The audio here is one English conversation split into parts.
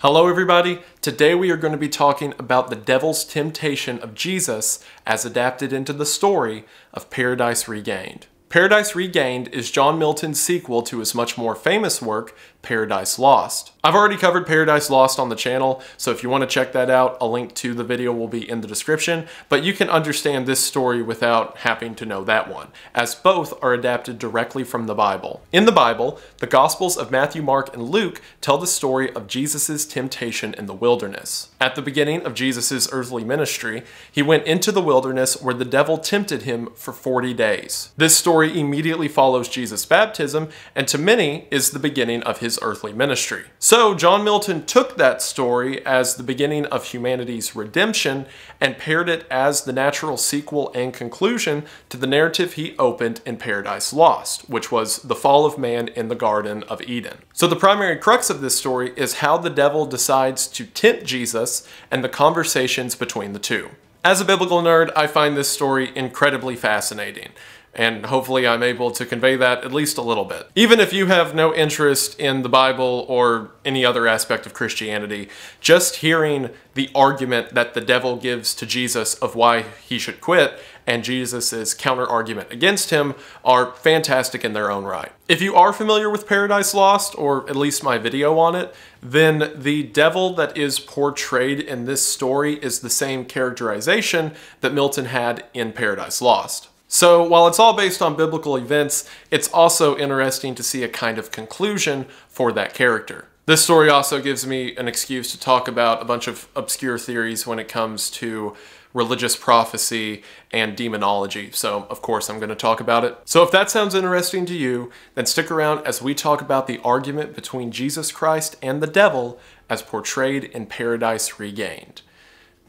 Hello everybody, today we are going to be talking about the devil's temptation of Jesus as adapted into the story of Paradise Regained. Paradise Regained is John Milton's sequel to his much more famous work, Paradise Lost. I've already covered Paradise Lost on the channel, so if you want to check that out, a link to the video will be in the description, but you can understand this story without having to know that one, as both are adapted directly from the Bible. In the Bible, the Gospels of Matthew, Mark, and Luke tell the story of Jesus' temptation in the wilderness. At the beginning of Jesus' earthly ministry, he went into the wilderness where the devil tempted him for 40 days. This story immediately follows Jesus' baptism, and to many is the beginning of his earthly ministry. So John Milton took that story as the beginning of humanity's redemption and paired it as the natural sequel and conclusion to the narrative he opened in Paradise Lost, which was the fall of man in the Garden of Eden. So the primary crux of this story is how the devil decides to tempt Jesus and the conversations between the two. As a biblical nerd, I find this story incredibly fascinating, and hopefully I'm able to convey that at least a little bit. Even if you have no interest in the Bible or any other aspect of Christianity, just hearing the argument that the devil gives to Jesus of why he should quit and Jesus's counter-argument against him are fantastic in their own right. If you are familiar with Paradise Lost, or at least my video on it, then the devil that is portrayed in this story is the same characterization that Milton had in Paradise Lost. So while it's all based on biblical events, it's also interesting to see a kind of conclusion for that character. This story also gives me an excuse to talk about a bunch of obscure theories when it comes to religious prophecy and demonology, so of course I'm going to talk about it. So if that sounds interesting to you, then stick around as we talk about the argument between Jesus Christ and the devil as portrayed in Paradise Regained,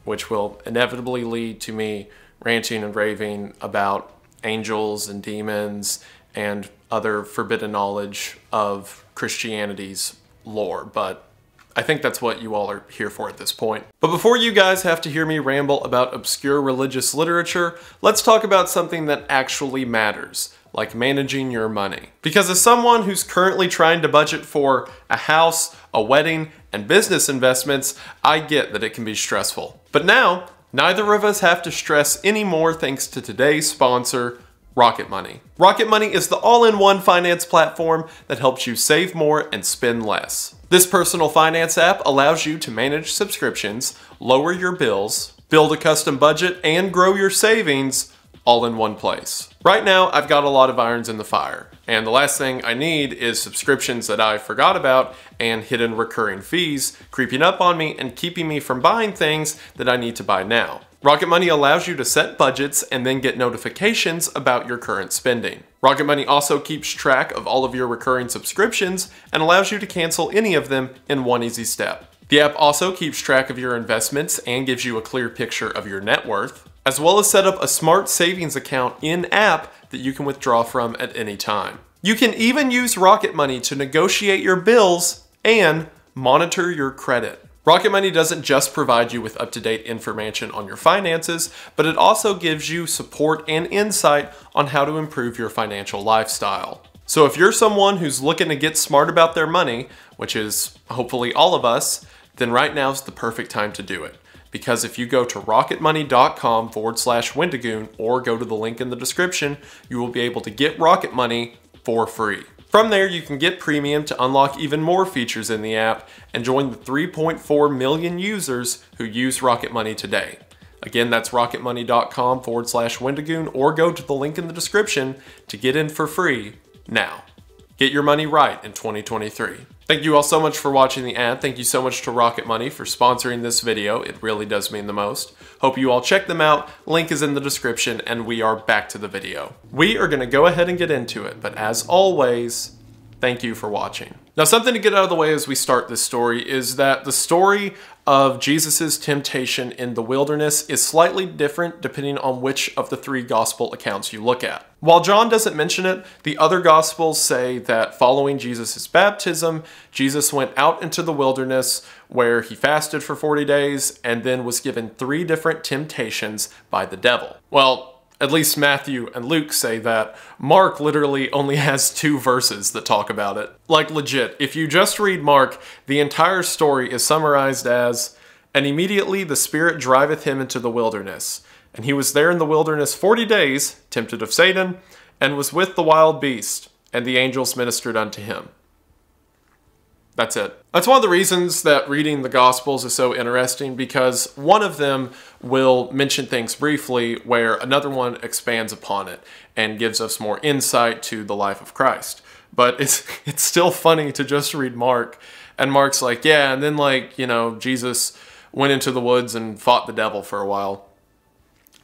which will inevitably lead to me ranting and raving about angels and demons and other forbidden knowledge of Christianity's lore, but I think that's what you all are here for at this point. But before you guys have to hear me ramble about obscure religious literature, let's talk about something that actually matters, like managing your money. Because as someone who's currently trying to budget for a house, a wedding, and business investments, I get that it can be stressful. But now, neither of us have to stress any more thanks to today's sponsor, Rocket Money. Rocket Money is the all-in-one finance platform that helps you save more and spend less. This personal finance app allows you to manage subscriptions, lower your bills, build a custom budget, and grow your savings all in one place. Right now, I've got a lot of irons in the fire, and the last thing I need is subscriptions that I forgot about and hidden recurring fees creeping up on me and keeping me from buying things that I need to buy now. Rocket Money allows you to set budgets and then get notifications about your current spending. Rocket Money also keeps track of all of your recurring subscriptions and allows you to cancel any of them in one easy step. The app also keeps track of your investments and gives you a clear picture of your net worth, as well as set up a smart savings account in-app that you can withdraw from at any time. You can even use Rocket Money to negotiate your bills and monitor your credit. Rocket Money doesn't just provide you with up-to-date information on your finances, but it also gives you support and insight on how to improve your financial lifestyle. So if you're someone who's looking to get smart about their money, which is hopefully all of us, then right now's the perfect time to do it. Because if you go to rocketmoney.com/Wendigoon or go to the link in the description, you will be able to get Rocket Money for free. From there, you can get premium to unlock even more features in the app and join the 3.4 million users who use Rocket Money today. Again, that's rocketmoney.com/Wendigoon or go to the link in the description to get in for free now. Get your money right in 2023. Thank you all so much for watching the ad. Thank you so much to Rocket Money for sponsoring this video. It really does mean the most. Hope you all check them out. Link is in the description, and we are back to the video. We are going to go ahead and get into it, but as always, thank you for watching. Now, something to get out of the way as we start this story is that the story of Jesus's temptation in the wilderness is slightly different depending on which of the three gospel accounts you look at. While John doesn't mention it, the other Gospels say that following Jesus' baptism, Jesus went out into the wilderness where he fasted for 40 days and then was given three different temptations by the devil. Well, at least Matthew and Luke say that. Mark literally only has 2 verses that talk about it. Like, legit, if you just read Mark, the entire story is summarized as, "And immediately the Spirit driveth him into the wilderness. And he was there in the wilderness 40 days, tempted of Satan, and was with the wild beast, and the angels ministered unto him." That's it. That's one of the reasons that reading the Gospels is so interesting, because one of them will mention things briefly where another one expands upon it and gives us more insight to the life of Christ. But it's still funny to just read Mark, and Mark's like, yeah, and then, like, you know, Jesus went into the woods and fought the devil for a while.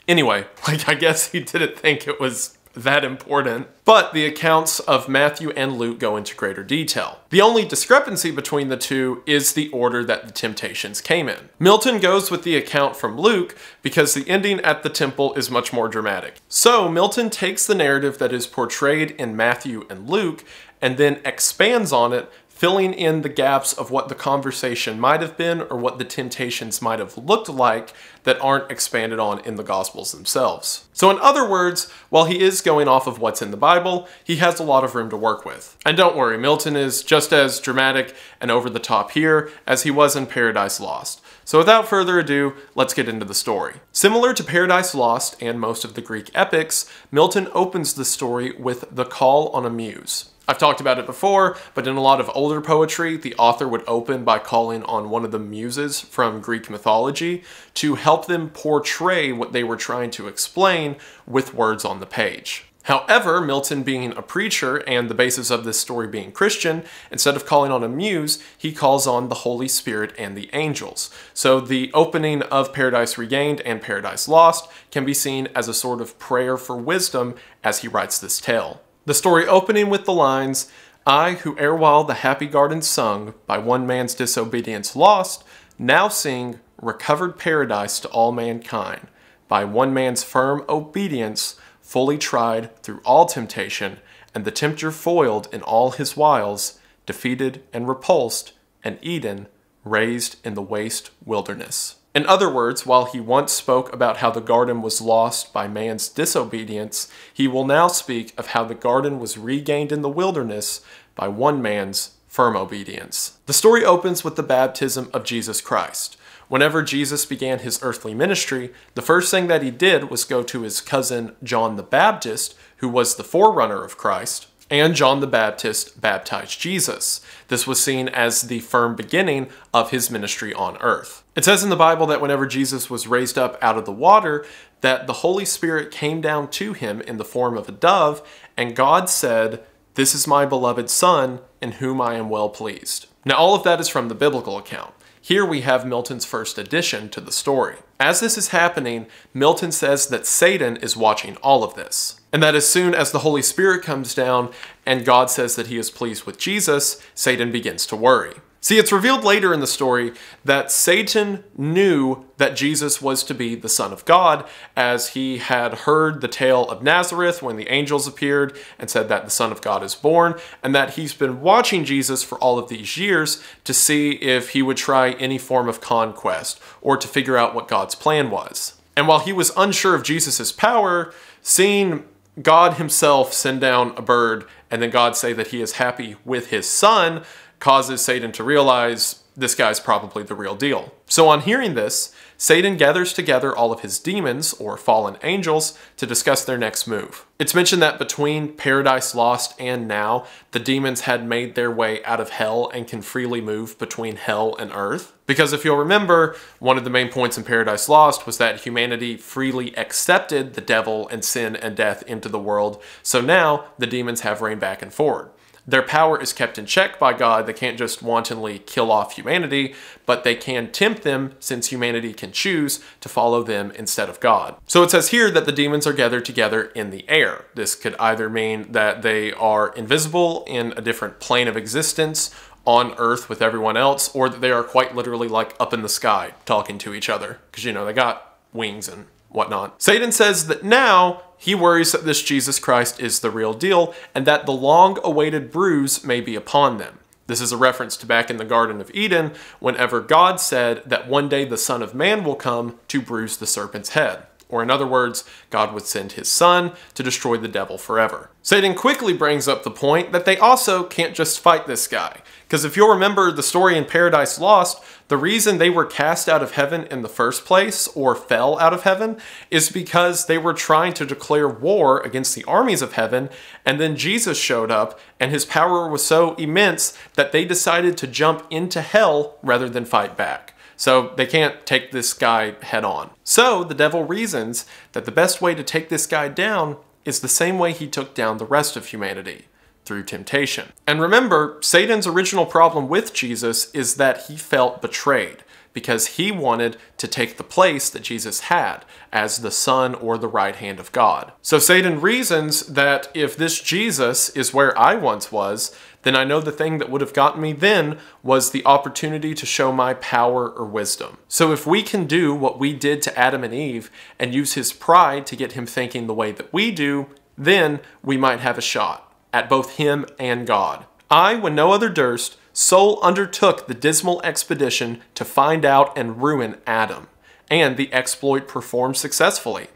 Anyway, like, I guess he didn't think it was that important. But the accounts of Matthew and Luke go into greater detail. The only discrepancy between the two is the order that the temptations came in. Milton goes with the account from Luke because the ending at the temple is much more dramatic. So Milton takes the narrative that is portrayed in Matthew and Luke and then expands on it, filling in the gaps of what the conversation might have been or what the temptations might have looked like that aren't expanded on in the Gospels themselves. So in other words, while he is going off of what's in the Bible, he has a lot of room to work with. And don't worry, Milton is just as dramatic and over the top here as he was in Paradise Lost. So without further ado, let's get into the story. Similar to Paradise Lost and most of the Greek epics, Milton opens the story with the call on a muse. I've talked about it before, but in a lot of older poetry, the author would open by calling on one of the muses from Greek mythology to help them portray what they were trying to explain with words on the page. However, Milton being a preacher and the basis of this story being Christian, instead of calling on a muse, he calls on the Holy Spirit and the angels. So the opening of Paradise Regained and Paradise Lost can be seen as a sort of prayer for wisdom as he writes this tale. The story opening with the lines, "I, who erewhile the happy garden sung, by one man's disobedience lost, now sing recovered paradise to all mankind, by one man's firm obedience, fully tried through all temptation, and the tempter foiled in all his wiles, defeated and repulsed, and Eden raised in the waste wilderness." In other words, while he once spoke about how the garden was lost by man's disobedience, he will now speak of how the garden was regained in the wilderness by one man's firm obedience. The story opens with the baptism of Jesus Christ. Whenever Jesus began his earthly ministry, the first thing that he did was go to his cousin John the Baptist, who was the forerunner of Christ, and John the Baptist baptized Jesus. This was seen as the firm beginning of his ministry on earth. It says in the Bible that whenever Jesus was raised up out of the water, that the Holy Spirit came down to him in the form of a dove, and God said, "This is my beloved Son, in whom I am well pleased." Now, all of that is from the biblical account. Here we have Milton's first addition to the story. As this is happening, Milton says that Satan is watching all of this, and that as soon as the Holy Spirit comes down and God says that he is pleased with Jesus, Satan begins to worry. See, it's revealed later in the story that Satan knew that Jesus was to be the Son of God, as he had heard the tale of Nazareth when the angels appeared and said that the Son of God is born, and that he's been watching Jesus for all of these years to see if he would try any form of conquest or to figure out what God's plan was. And while he was unsure of Jesus's power, seeing God himself send down a bird and then God say that he is happy with his son causes Satan to realize this guy's probably the real deal. So on hearing this, Satan gathers together all of his demons, or fallen angels, to discuss their next move. It's mentioned that between Paradise Lost and now, the demons had made their way out of hell and can freely move between hell and earth. Because if you'll remember, one of the main points in Paradise Lost was that humanity freely accepted the devil and sin and death into the world, so now the demons have reigned back and forward. Their power is kept in check by God. They can't just wantonly kill off humanity, but they can tempt them, since humanity can choose to follow them instead of God. So it says here that the demons are gathered together in the air. This could either mean that they are invisible in a different plane of existence on earth with everyone else, or that they are quite literally like up in the sky talking to each other, because, you know, they got wings and whatnot. Satan says that now he worries that this Jesus Christ is the real deal and that the long-awaited bruise may be upon them. This is a reference to back in the Garden of Eden, whenever God said that one day the Son of Man will come to bruise the serpent's head, Or in other words, God would send his son to destroy the devil forever. Satan quickly brings up the point that they also can't just fight this guy. Because if you'll remember the story in Paradise Lost, the reason they were cast out of heaven in the first place, or fell out of heaven, is because they were trying to declare war against the armies of heaven, and then Jesus showed up, and his power was so immense that they decided to jump into hell rather than fight back. So they can't take this guy head on. So the devil reasons that the best way to take this guy down is the same way he took down the rest of humanity, through temptation. And remember, Satan's original problem with Jesus is that he felt betrayed because he wanted to take the place that Jesus had as the Son or the right hand of God. So Satan reasons that if this Jesus is where I once was, then I know the thing that would have gotten me then was the opportunity to show my power or wisdom. So if we can do what we did to Adam and Eve and use his pride to get him thinking the way that we do, then we might have a shot at both him and God. I, when no other durst, sole undertook the dismal expedition to find out and ruin Adam, and the exploit performed successfully.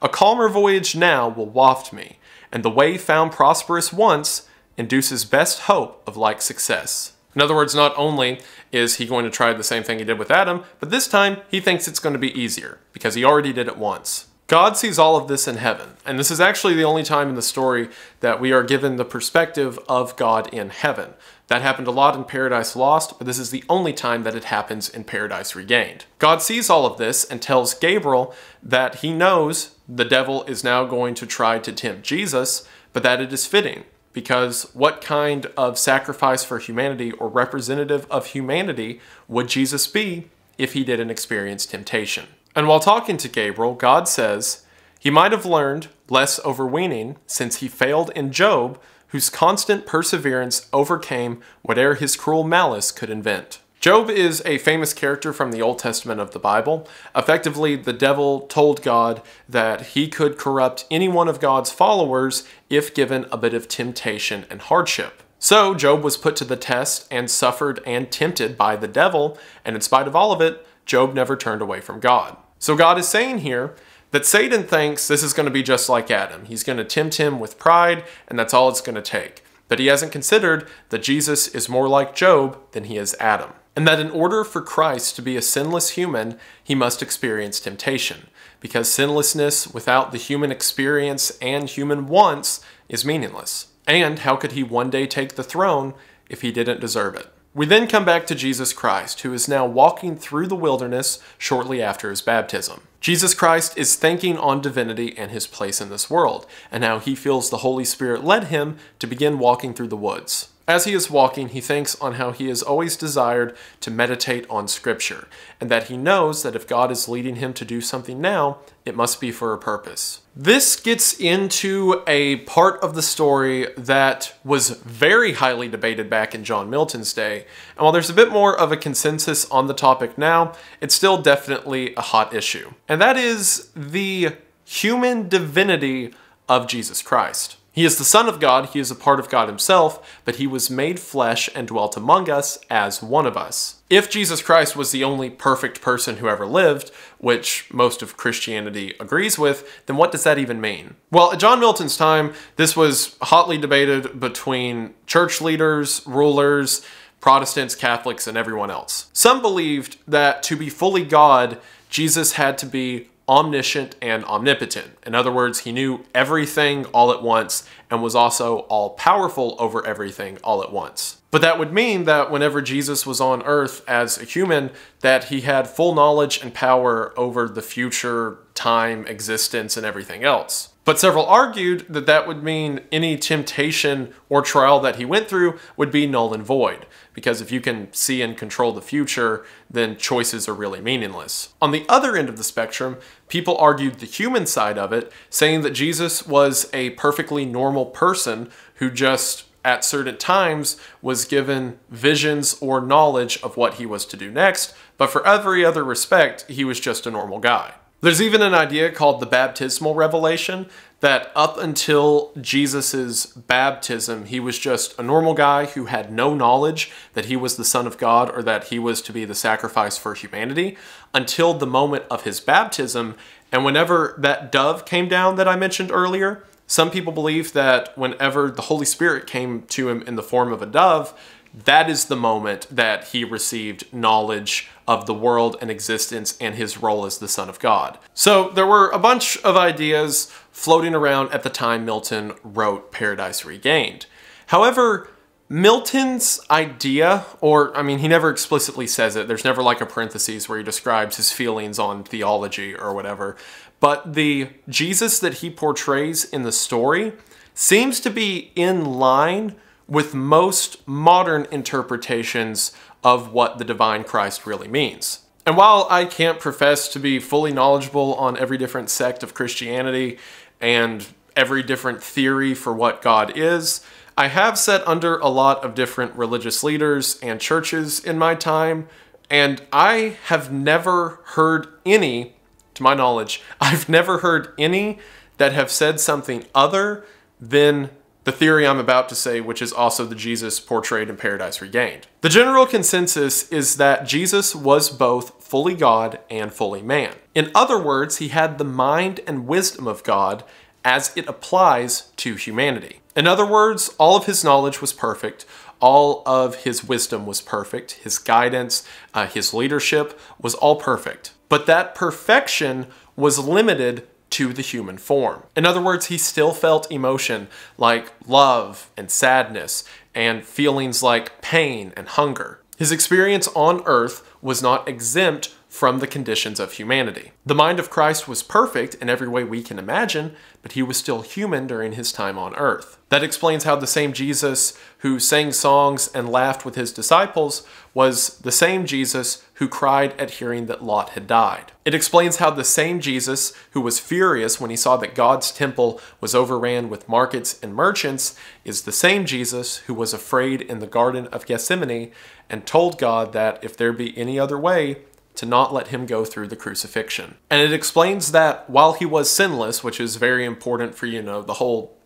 A calmer voyage now will waft me, and the way found prosperous once induces best hope of like success. In other words, not only is he going to try the same thing he did with Adam, but this time he thinks it's going to be easier, because he already did it once. God sees all of this in heaven, and this is actually the only time in the story that we are given the perspective of God in heaven. That happened a lot in Paradise Lost, but this is the only time that it happens in Paradise Regained. God sees all of this and tells Gabriel that he knows the devil is now going to try to tempt Jesus, but that it is fitting. Because what kind of sacrifice for humanity or representative of humanity would Jesus be if he didn't experience temptation? And while talking to Gabriel, God says, he might have learned less overweening since he failed in Job, whose constant perseverance overcame whate'er his cruel malice could invent. Job is a famous character from the Old Testament of the Bible. Effectively, the devil told God that he could corrupt any one of God's followers if given a bit of temptation and hardship. So Job was put to the test and suffered and tempted by the devil, and in spite of all of it, Job never turned away from God. So God is saying here that Satan thinks this is going to be just like Adam. He's going to tempt him with pride, and that's all it's going to take. But he hasn't considered that Jesus is more like Job than he is Adam. And that in order for Christ to be a sinless human, he must experience temptation, because sinlessness without the human experience and human wants is meaningless. And how could he one day take the throne if he didn't deserve it? We then come back to Jesus Christ, who is now walking through the wilderness shortly after his baptism. Jesus Christ is thinking on divinity and his place in this world, and how he feels the Holy Spirit led him to begin walking through the woods. As he is walking, he thinks on how he has always desired to meditate on Scripture, and that he knows that if God is leading him to do something now, it must be for a purpose. This gets into a part of the story that was very highly debated back in John Milton's day, and while there's a bit more of a consensus on the topic now, it's still definitely a hot issue. And that is the human divinity of Jesus Christ. He is the Son of God, he is a part of God himself, but he was made flesh and dwelt among us as one of us. If Jesus Christ was the only perfect person who ever lived, which most of Christianity agrees with, then what does that even mean? Well, at John Milton's time, this was hotly debated between church leaders, rulers, Protestants, Catholics, and everyone else. Some believed that to be fully God, Jesus had to be omniscient and omnipotent. In other words, he knew everything all at once and was also all-powerful over everything all at once. But that would mean that whenever Jesus was on earth as a human, that he had full knowledge and power over the future, time, existence, and everything else. But several argued that that would mean any temptation or trial that he went through would be null and void, because if you can see and control the future, then choices are really meaningless. On the other end of the spectrum, people argued the human side of it, saying that Jesus was a perfectly normal person who just, at certain times, was given visions or knowledge of what he was to do next, but for every other respect, he was just a normal guy. There's even an idea called the baptismal revelation, that up until Jesus's baptism, he was just a normal guy who had no knowledge that he was the Son of God or that he was to be the sacrifice for humanity until the moment of his baptism. And whenever that dove came down that I mentioned earlier, some people believe that whenever the Holy Spirit came to him in the form of a dove, that is the moment that he received knowledge of the world and existence and his role as the Son of God. So there were a bunch of ideas floating around at the time Milton wrote Paradise Regained. However, Milton's idea, or I mean, he never explicitly says it, there's never like a parenthesis where he describes his feelings on theology or whatever, but the Jesus that he portrays in the story seems to be in line with most modern interpretations of what the divine Christ really means. And while I can't profess to be fully knowledgeable on every different sect of Christianity and every different theory for what God is, I have sat under a lot of different religious leaders and churches in my time, and I have never heard any, to my knowledge, I've never heard any that have said something other than the theory I'm about to say, which is also the Jesus portrayed in Paradise Regained. The general consensus is that Jesus was both fully God and fully man. In other words, he had the mind and wisdom of God as it applies to humanity. In other words, all of his knowledge was perfect, all of his wisdom was perfect, his guidance, his leadership was all perfect. But that perfection was limited to the human form. In other words, he still felt emotion like love and sadness and feelings like pain and hunger. His experience on earth was not exempt from the conditions of humanity. The mind of Christ was perfect in every way we can imagine, but he was still human during his time on earth. That explains how the same Jesus who sang songs and laughed with his disciples was the same Jesus who cried at hearing that Lot had died. It explains how the same Jesus who was furious when he saw that God's temple was overran with markets and merchants is the same Jesus who was afraid in the Garden of Gethsemane and told God that if there be any other way, to not let him go through the crucifixion. And it explains that while he was sinless, which is very important for, you know, the whole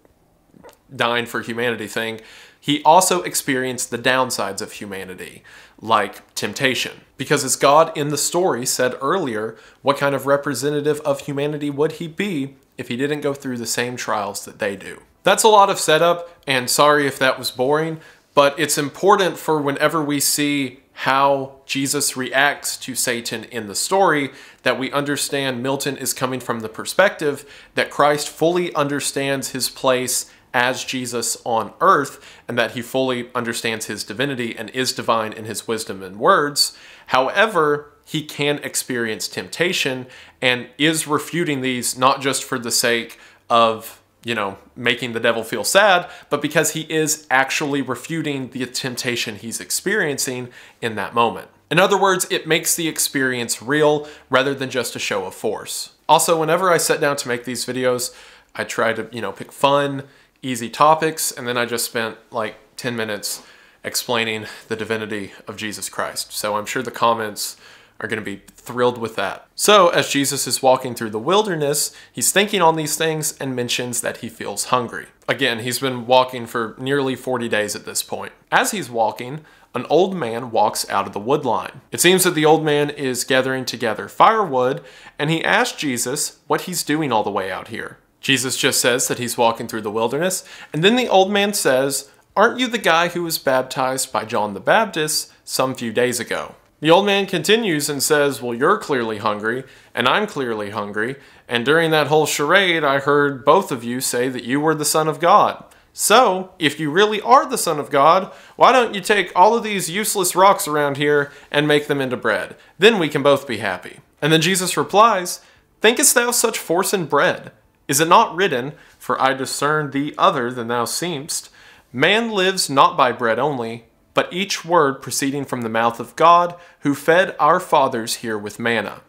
dying for humanity thing, he also experienced the downsides of humanity, like temptation. Because as God in the story said earlier, what kind of representative of humanity would he be if he didn't go through the same trials that they do? That's a lot of setup, and sorry if that was boring, but it's important for whenever we see how Jesus reacts to Satan in the story, that we understand Milton is coming from the perspective that Christ fully understands his place as Jesus on earth, and that he fully understands his divinity and is divine in his wisdom and words. However, he can experience temptation and is refuting these not just for the sake of, you know, making the devil feel sad, but because he is actually refuting the temptation he's experiencing in that moment. In other words, it makes the experience real rather than just a show of force. Also, whenever I sit down to make these videos, I try to, you know, pick fun, easy topics, and then I just spent like 10 minutes explaining the divinity of Jesus Christ. So I'm sure the comments are going to be thrilled with that. So as Jesus is walking through the wilderness, he's thinking on these things and mentions that he feels hungry. Again, he's been walking for nearly 40 days at this point. As he's walking, an old man walks out of the woodline. It seems that the old man is gathering together firewood, and he asks Jesus what he's doing all the way out here. Jesus just says that he's walking through the wilderness, and then the old man says, "Aren't you the guy who was baptized by John the Baptist some few days ago?" The old man continues and says, "Well, you're clearly hungry, and I'm clearly hungry, and during that whole charade, I heard both of you say that you were the Son of God. So, if you really are the Son of God, why don't you take all of these useless rocks around here and make them into bread? Then we can both be happy." And then Jesus replies, "Thinkest thou such force in bread? Is it not written, for I discern thee other than thou seemst? Man lives not by bread only, but each word proceeding from the mouth of God, who fed our fathers here with manna.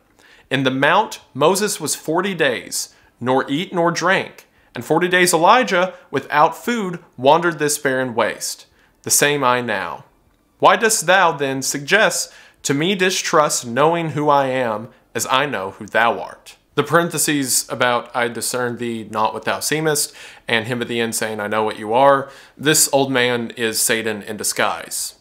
In the mount Moses was 40 days, nor eat nor drank, and 40 days Elijah, without food, wandered this barren waste. The same I now. Why dost thou then suggest to me distrust, knowing who I am, as I know who thou art?" The parentheses about "I discern thee not what thou seemest," and him at the end saying, "I know what you are," this old man is Satan in disguise.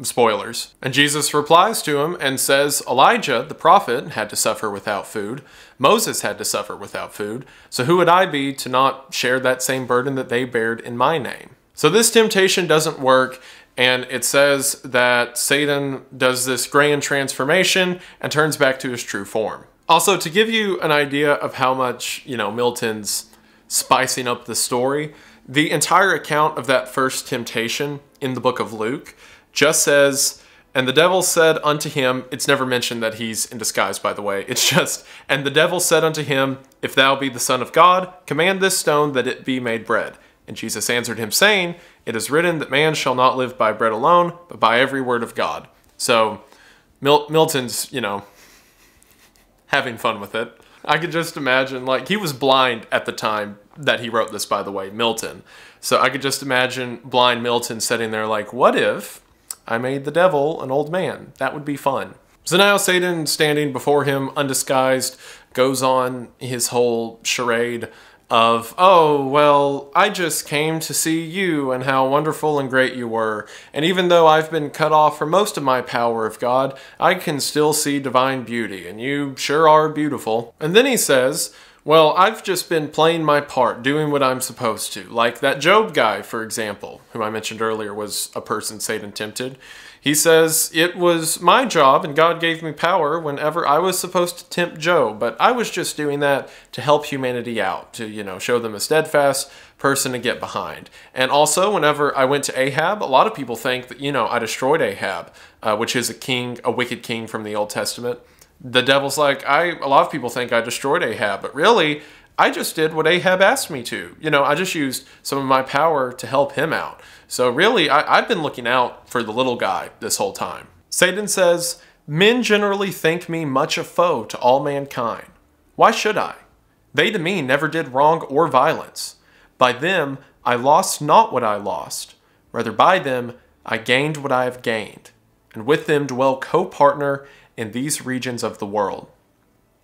Spoilers. And Jesus replies to him and says, "Elijah, the prophet, had to suffer without food. Moses had to suffer without food. So who would I be to not share that same burden that they bared in my name?" So this temptation doesn't work. And it says that Satan does this grand transformation and turns back to his true form. Also, to give you an idea of how much, Milton's spicing up the story, the entire account of that first temptation in the book of Luke just says, "And the devil said unto him," it's never mentioned that he's in disguise, by the way, it's just, "And the devil said unto him, If thou be the Son of God, command this stone that it be made bread. And Jesus answered him, saying, It is written that man shall not live by bread alone, but by every word of God." So Milton's, having fun with it. I could just imagine, he was blind at the time that he wrote this, by the way, Milton. So I could just imagine blind Milton sitting there what if I made the devil an old man? That would be fun. So now Satan, standing before him undisguised, goes on his whole charade of, "Oh, well, I just came to see you and how wonderful and great you were. And even though I've been cut off from most of my power of God, I can still see divine beauty, and you sure are beautiful." And then he says, "Well, I've just been playing my part, doing what I'm supposed to." Like that Job guy, for example, who I mentioned earlier was a person Satan tempted. He says, "It was my job and God gave me power whenever I was supposed to tempt Job, but I was just doing that to help humanity out, to, show them a steadfast person to get behind. And also, whenever I went to Ahab, a lot of people think that, I destroyed Ahab, which is a king, a wicked king from the Old Testament. The devil's like, a lot of people think I destroyed Ahab, but really, I just did what Ahab asked me to. I just used some of my power to help him out. So really, I've been looking out for the little guy this whole time." Satan says, "Men generally think me much a foe to all mankind. Why should I? They to me never did wrong or violence. By them, I lost not what I lost. Rather by them, I gained what I have gained. And with them dwell co-partner in these regions of the world.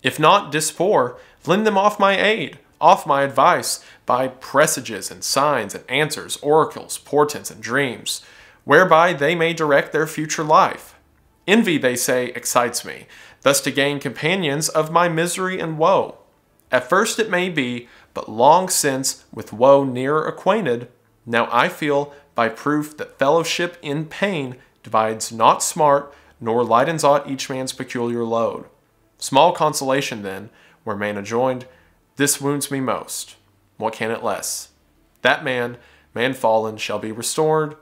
If not dispoor, lend them off my aid, off my advice, by presages and signs and answers, oracles, portents and dreams, whereby they may direct their future life. Envy, they say, excites me, thus to gain companions of my misery and woe. At first it may be, but long since with woe nearer acquainted, now I feel by proof that fellowship in pain divides not smart, nor lightens aught each man's peculiar load. Small consolation then, where man adjoined, this wounds me most. What can it less? That man fallen, shall be restored.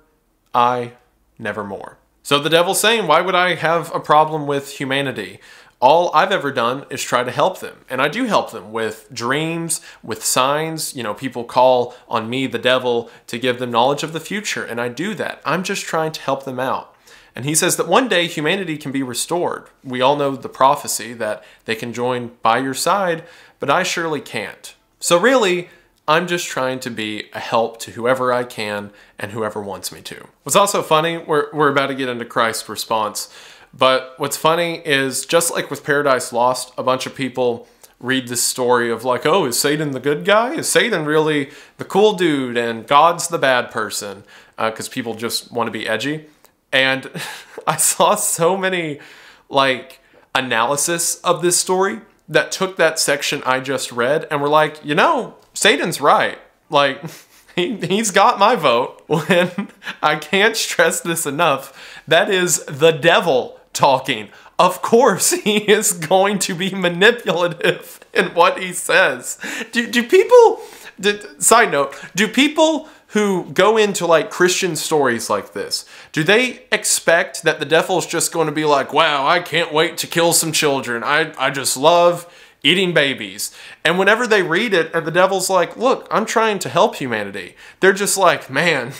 I, nevermore." So the devil's saying, why would I have a problem with humanity? All I've ever done is try to help them. And I do help them with dreams, with signs. People call on me, the devil, to give them knowledge of the future. And I do that. I'm just trying to help them out. And he says that one day humanity can be restored. We all know the prophecy that they can join by your side, but I surely can't. So really, I'm just trying to be a help to whoever I can and whoever wants me to. What's also funny, we're about to get into Christ's response, but what's funny is just like with Paradise Lost, a bunch of people read this story of oh, is Satan the good guy? Is Satan really the cool dude and God's the bad person? Because people just want to be edgy. And I saw so many analysis of this story that took that section I just read and were like, Satan's right. He's got my vote. When I can't stress this enough, that is the devil talking. Of course he is going to be manipulative in what he says. Side note, do people who go into Christian stories like this, do they expect that the devil's just going to be like, wow, I can't wait to kill some children. I just love eating babies. And whenever they read it and the devil's like, look, I'm trying to help humanity, they're just like, man,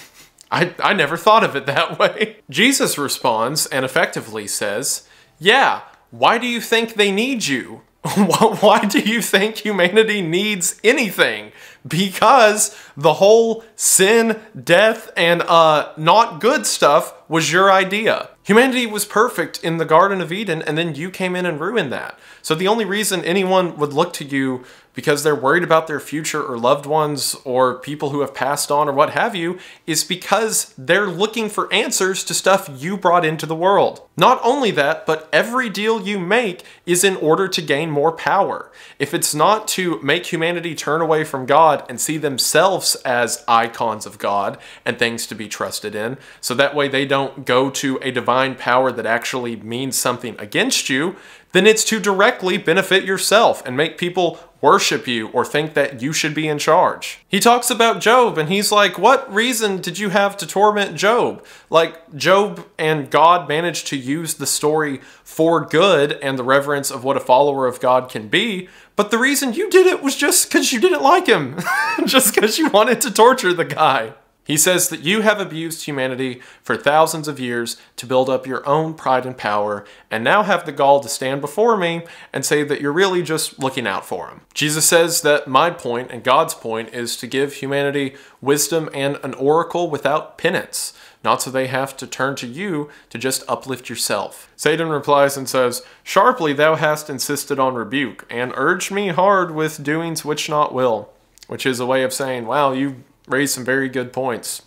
I never thought of it that way. Jesus responds and effectively says, yeah, why do you think they need you? Why do you think humanity needs anything? Because the whole sin, death, and not good stuff was your idea. Humanity was perfect in the Garden of Eden, and then you came in and ruined that. So the only reason anyone would look to you because they're worried about their future or loved ones or people who have passed on or what have you is because they're looking for answers to stuff you brought into the world. Not only that, but every deal you make is in order to gain more power. If it's not to make humanity turn away from God and see themselves as icons of God and things to be trusted in, so that way they don't go to a divine power that actually means something against you, then it's to directly benefit yourself and make people worship you or think that you should be in charge. He talks about Job and he's like, what reason did you have to torment Job? Like, Job and God managed to use the story for good and the reverence of what a follower of God can be, but the reason you did it was just because you didn't like him, just because you wanted to torture the guy. He says that you have abused humanity for thousands of years to build up your own pride and power, and now have the gall to stand before me and say that you're really just looking out for him. Jesus says that my point and God's point is to give humanity wisdom and an oracle without penance, not so they have to turn to you to just uplift yourself. Satan replies and says, sharply thou hast insisted on rebuke, and urged me hard with doings which not will, which is a way of saying, wow, you raised some very good points.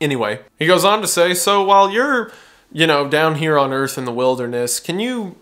Anyway, he goes on to say, so while you're, down here on earth in the wilderness, can you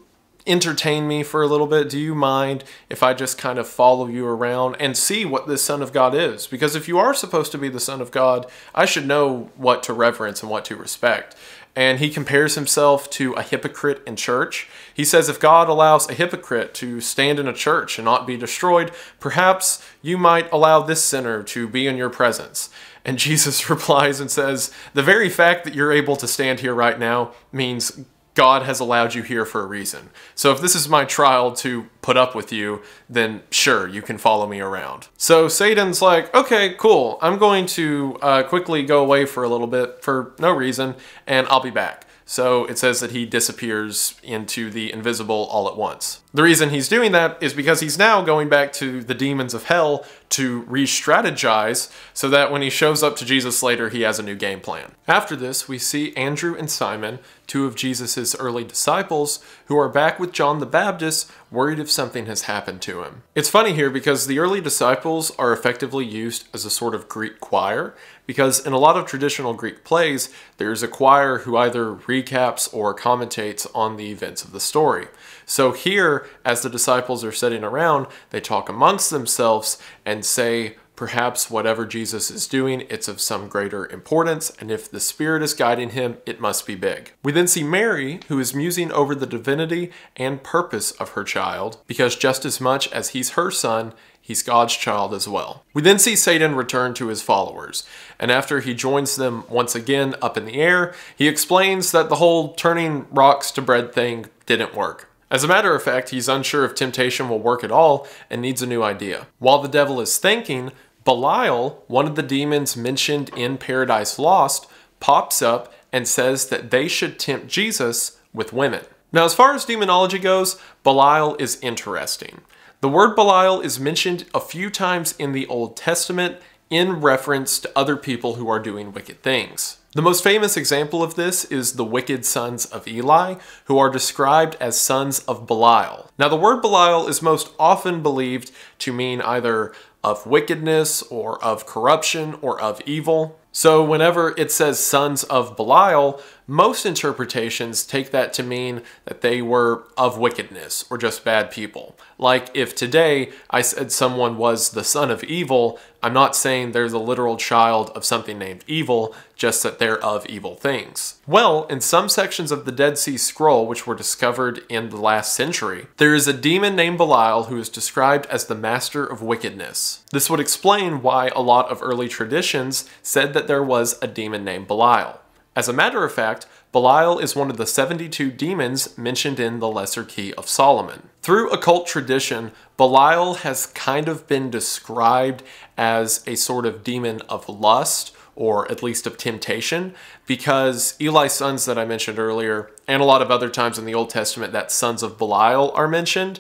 entertain me for a little bit? Do you mind if I just kind of follow you around and see what this Son of God is? Because if you are supposed to be the Son of God, I should know what to reverence and what to respect. And he compares himself to a hypocrite in church. He says, if God allows a hypocrite to stand in a church and not be destroyed, perhaps you might allow this sinner to be in your presence. And Jesus replies and says, the very fact that you're able to stand here right now means God has allowed you here for a reason. So if this is my trial to put up with you, then sure, you can follow me around. So Satan's like, okay, cool. I'm going to quickly go away for a little bit for no reason, and I'll be back. So it says that he disappears into the invisible all at once. The reason he's doing that is because he's now going back to the demons of hell to re-strategize so that when he shows up to Jesus later, he has a new game plan. After this, we see Andrew and Simon, two of Jesus's early disciples, who are back with John the Baptist, worried if something has happened to him. It's funny here because the early disciples are effectively used as a sort of Greek choir, because in a lot of traditional Greek plays, there's a choir who either recaps or commentates on the events of the story. So here, as the disciples are sitting around, they talk amongst themselves and say, perhaps whatever Jesus is doing, it's of some greater importance, and if the Spirit is guiding him, it must be big. We then see Mary, who is musing over the divinity and purpose of her child, because just as much as he's her son, he's God's child as well. We then see Satan return to his followers, and after he joins them once again up in the air, he explains that the whole turning rocks to bread thing didn't work. As a matter of fact, he's unsure if temptation will work at all and needs a new idea. While the devil is thinking, Belial, one of the demons mentioned in Paradise Lost, pops up and says that they should tempt Jesus with women. Now, as far as demonology goes, Belial is interesting. The word Belial is mentioned a few times in the Old Testament in reference to other people who are doing wicked things. The most famous example of this is the wicked sons of Eli, who are described as sons of Belial. Now, the word Belial is most often believed to mean either of wickedness or of corruption or of evil. So whenever it says sons of Belial, most interpretations take that to mean that they were of wickedness or just bad people. Like if today I said someone was the son of evil, I'm not saying they're the literal child of something named evil, just that they're of evil things. Well, in some sections of the Dead Sea Scroll, which were discovered in the last century, there is a demon named Belial who is described as the master of wickedness. This would explain why a lot of early traditions said that there was a demon named Belial. As a matter of fact, Belial is one of the 72 demons mentioned in the Lesser Key of Solomon. Through occult tradition, Belial has kind of been described as a sort of demon of lust, or at least of temptation, because Eli's sons that I mentioned earlier, and a lot of other times in the Old Testament that sons of Belial are mentioned,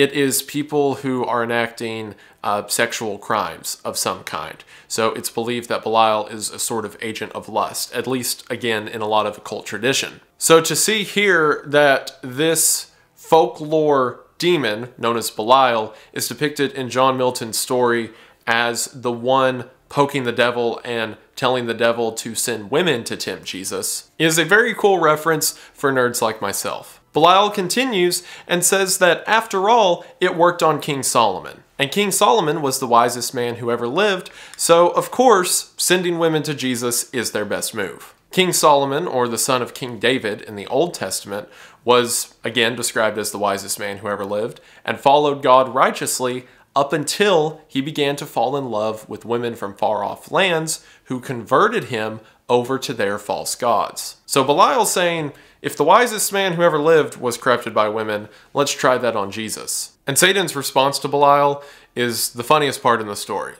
It is people who are enacting sexual crimes of some kind. So it's believed that Belial is a sort of agent of lust, at least, again, in a lot of occult tradition. So to see here that this folklore demon, known as Belial, is depicted in John Milton's story as the one poking the devil and telling the devil to send women to tempt Jesus, is a very cool reference for nerds like myself. Belial continues and says that, after all, it worked on King Solomon. And King Solomon was the wisest man who ever lived, so, of course, sending women to Jesus is their best move. King Solomon, or the son of King David in the Old Testament, was, again, described as the wisest man who ever lived, and followed God righteously up until he began to fall in love with women from far-off lands who converted him over to their false gods. So Belial's saying, if the wisest man who ever lived was corrupted by women, let's try that on Jesus. And Satan's response to Belial is the funniest part in the story.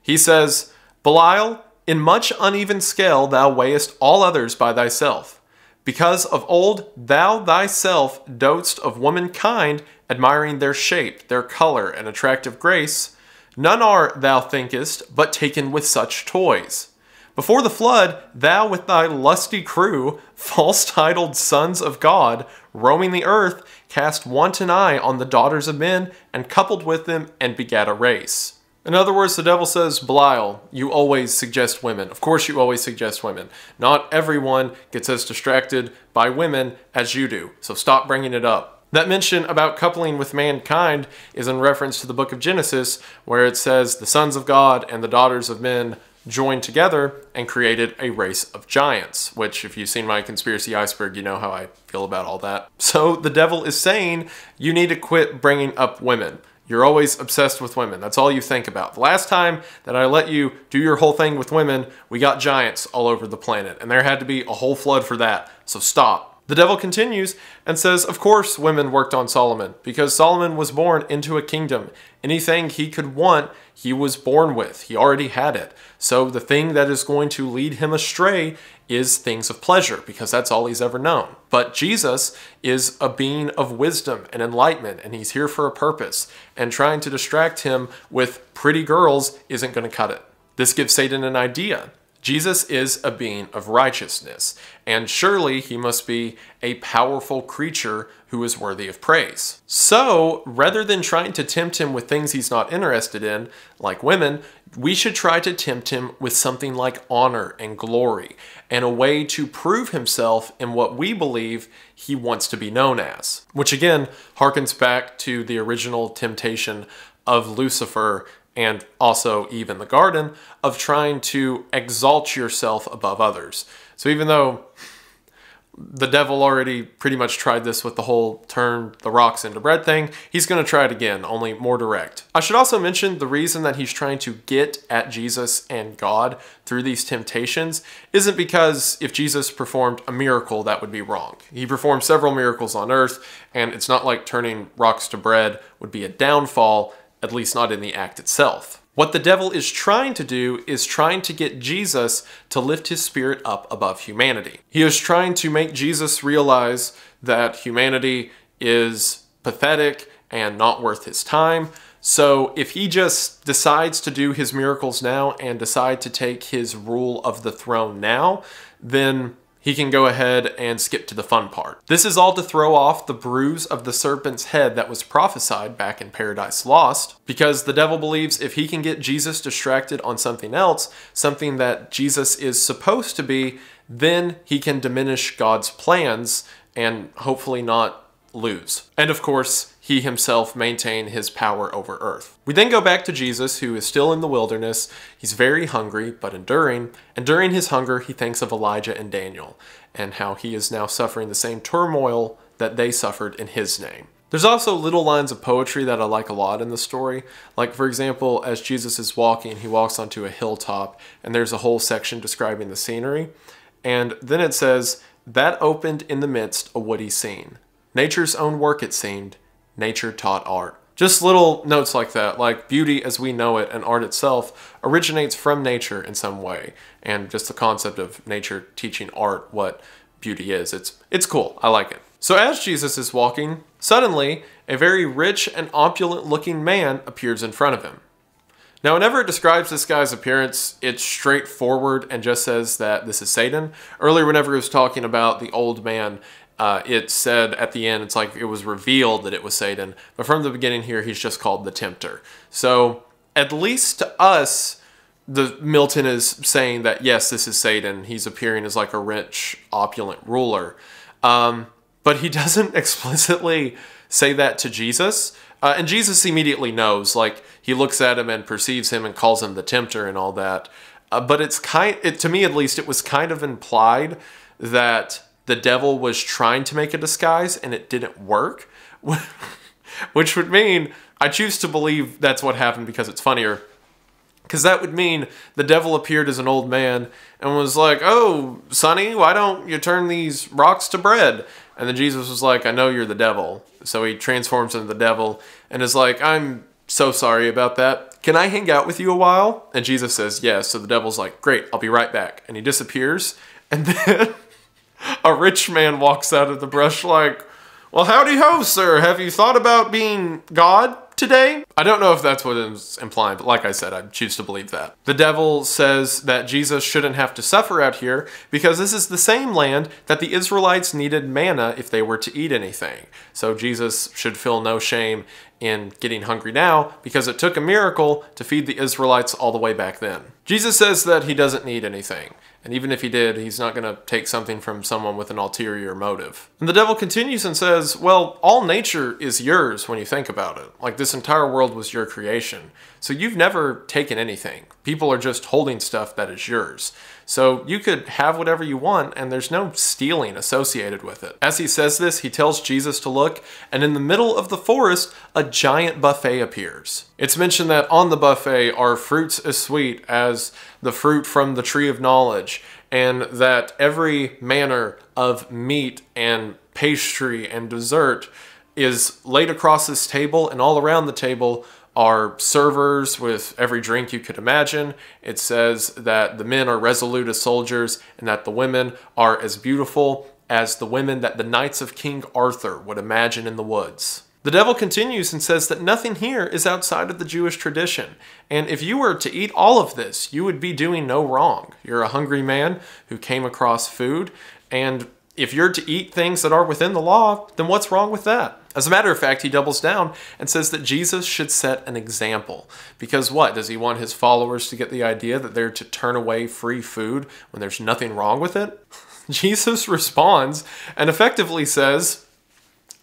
He says, "Belial, in much uneven scale thou weighest all others by thyself. Because of old thou thyself dodst of womankind, admiring their shape, their color, and attractive grace. None are, thou thinkest, but taken with such toys. Before the flood, thou with thy lusty crew, false-titled sons of God, roaming the earth, cast wanton eye on the daughters of men, and coupled with them, and begat a race." In other words, the devil says, Belial, you always suggest women. Of course you always suggest women. Not everyone gets as distracted by women as you do, so stop bringing it up. That mention about coupling with mankind is in reference to the book of Genesis, where it says, the sons of God and the daughters of men joined together and created a race of giants, which, if you've seen my Conspiracy Iceberg, you know how I feel about all that. So the devil is saying, you need to quit bringing up women. You're always obsessed with women. That's all you think about. The last time that I let you do your whole thing with women, we got giants all over the planet, and there had to be a whole flood for that, so stop. The devil continues and says, of course women worked on Solomon, because Solomon was born into a kingdom. Anything he could want, he was born with. He already had it. So the thing that is going to lead him astray is things of pleasure, because that's all he's ever known. But Jesus is a being of wisdom and enlightenment, and he's here for a purpose. And trying to distract him with pretty girls isn't going to cut it. This gives Satan an idea. Jesus is a being of righteousness, and surely he must be a powerful creature who is worthy of praise. So, rather than trying to tempt him with things he's not interested in, like women, we should try to tempt him with something like honor and glory, and a way to prove himself in what we believe he wants to be known as. Which again, harkens back to the original temptation of Lucifer, and also even the garden, of trying to exalt yourself above others. So even though the devil already pretty much tried this with the whole turn the rocks into bread thing, he's going to try it again, only more direct. I should also mention the reason that he's trying to get at Jesus and God through these temptations isn't because if Jesus performed a miracle, that would be wrong. He performed several miracles on earth, and it's not like turning rocks to bread would be a downfall, at least not in the act itself. What the devil is trying to do is trying to get Jesus to lift his spirit up above humanity. He is trying to make Jesus realize that humanity is pathetic and not worth his time. So if he just decides to do his miracles now and decide to take his rule of the throne now, then he can go ahead and skip to the fun part. This is all to throw off the bruise of the serpent's head that was prophesied back in Paradise Lost, because the devil believes if he can get Jesus distracted on something else, something that Jesus is supposed to be, then he can diminish God's plans and hopefully not lose. And of course, he himself maintained his power over earth. We then go back to Jesus, who is still in the wilderness. He's very hungry, but enduring. And during his hunger, he thinks of Elijah and Daniel, and how he is now suffering the same turmoil that they suffered in his name. There's also little lines of poetry that I like a lot in the story. Like, for example, as Jesus is walking, he walks onto a hilltop, and there's a whole section describing the scenery. And then it says, "That opened in the midst a woody scene. Nature's own work, it seemed. Nature taught art." Just little notes like that, like beauty as we know it and art itself originates from nature in some way. And just the concept of nature teaching art what beauty is. It's cool. I like it. So as Jesus is walking, suddenly a very rich and opulent-looking man appears in front of him. Now, whenever it describes this guy's appearance, it's straightforward and just says that this is Satan. Earlier, whenever it was talking about the old man, it said at the end, it's like it was revealed that it was Satan. But from the beginning here, he's just called the tempter. So at least to us, Milton is saying that, yes, this is Satan. He's appearing as like a rich, opulent ruler. But he doesn't explicitly say that to Jesus. And Jesus immediately knows, like, he looks at him and perceives him and calls him the tempter and all that. But to me at least, it was kind of implied that the devil was trying to make a disguise and it didn't work, which would mean, I choose to believe that's what happened because it's funnier. Because that would mean the devil appeared as an old man and was like, "Oh, Sonny, why don't you turn these rocks to bread?" And then Jesus was like, "I know you're the devil." So he transforms into the devil and is like, "I'm so sorry about that. Can I hang out with you a while?" And Jesus says, yes. So the devil's like, "Great, I'll be right back." And he disappears. And then a rich man walks out of the brush like, "Well, howdy ho, sir. Have you thought about being God today?" I don't know if that's what it's implying, but like I said, I choose to believe that. The devil says that Jesus shouldn't have to suffer out here because this is the same land that the Israelites needed manna if they were to eat anything. So Jesus should feel no shame in getting hungry now because it took a miracle to feed the Israelites all the way back then. Jesus says that he doesn't need anything. And even if he did, he's not going to take something from someone with an ulterior motive. And the devil continues and says, "Well, all nature is yours when you think about it. Like, this entire world was your creation. So you've never taken anything. People are just holding stuff that is yours. So you could have whatever you want, and there's no stealing associated with it." As he says this, he tells Jesus to look, and in the middle of the forest, a giant buffet appears. It's mentioned that on the buffet are fruits as sweet as the fruit from the tree of knowledge, and that every manner of meat and pastry and dessert is laid across this table, and all around the table are servers with every drink you could imagine. It says that the men are resolute as soldiers and that the women are as beautiful as the women that the knights of King Arthur would imagine in the woods. The devil continues and says that nothing here is outside of the Jewish tradition. And if you were to eat all of this, you would be doing no wrong. You're a hungry man who came across food. And if you're to eat things that are within the law, then what's wrong with that? As a matter of fact, he doubles down and says that Jesus should set an example. Because what? Does he want his followers to get the idea that they're to turn away free food when there's nothing wrong with it? Jesus responds and effectively says,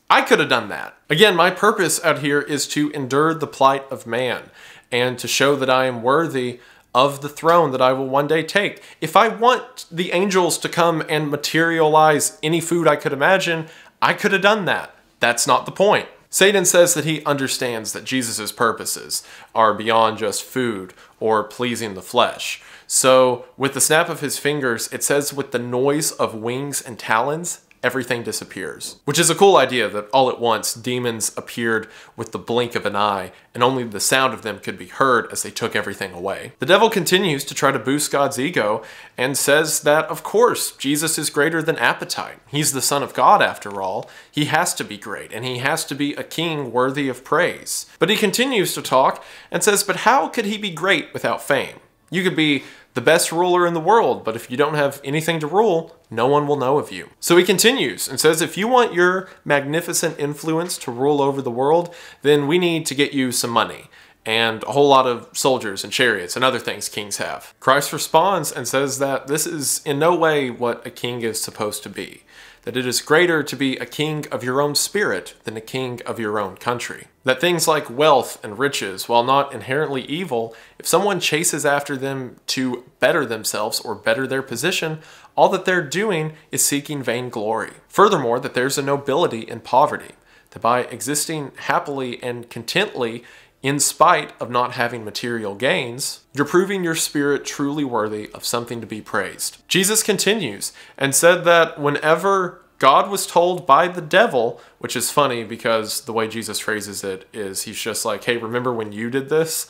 "I could have done that. Again, my purpose out here is to endure the plight of man and to show that I am worthy of the throne that I will one day take. If I want the angels to come and materialize any food I could imagine, I could have done that. That's not the point." Satan says that he understands that Jesus' purposes are beyond just food or pleasing the flesh. So with the snap of his fingers, it says with the noise of wings and talons, everything disappears. Which is a cool idea that all at once demons appeared with the blink of an eye and only the sound of them could be heard as they took everything away. The devil continues to try to boost God's ego and says that, of course, Jesus is greater than appetite. He's the Son of God after all. He has to be great and he has to be a king worthy of praise. But he continues to talk and says, but how could he be great without fame? You could be the best ruler in the world, but if you don't have anything to rule, no one will know of you. So he continues and says, if you want your magnificent influence to rule over the world, then we need to get you some money and a whole lot of soldiers and chariots and other things kings have. Christ responds and says that this is in no way what a king is supposed to be, that it is greater to be a king of your own spirit than a king of your own country. That things like wealth and riches, while not inherently evil, if someone chases after them to better themselves or better their position, all that they're doing is seeking vainglory. Furthermore, that there's a nobility in poverty, that by existing happily and contently, in spite of not having material gains, you're proving your spirit truly worthy of something to be praised. Jesus continues and said that whenever God was told by the devil, which is funny because the way Jesus phrases it is he's just like, hey, remember when you did this?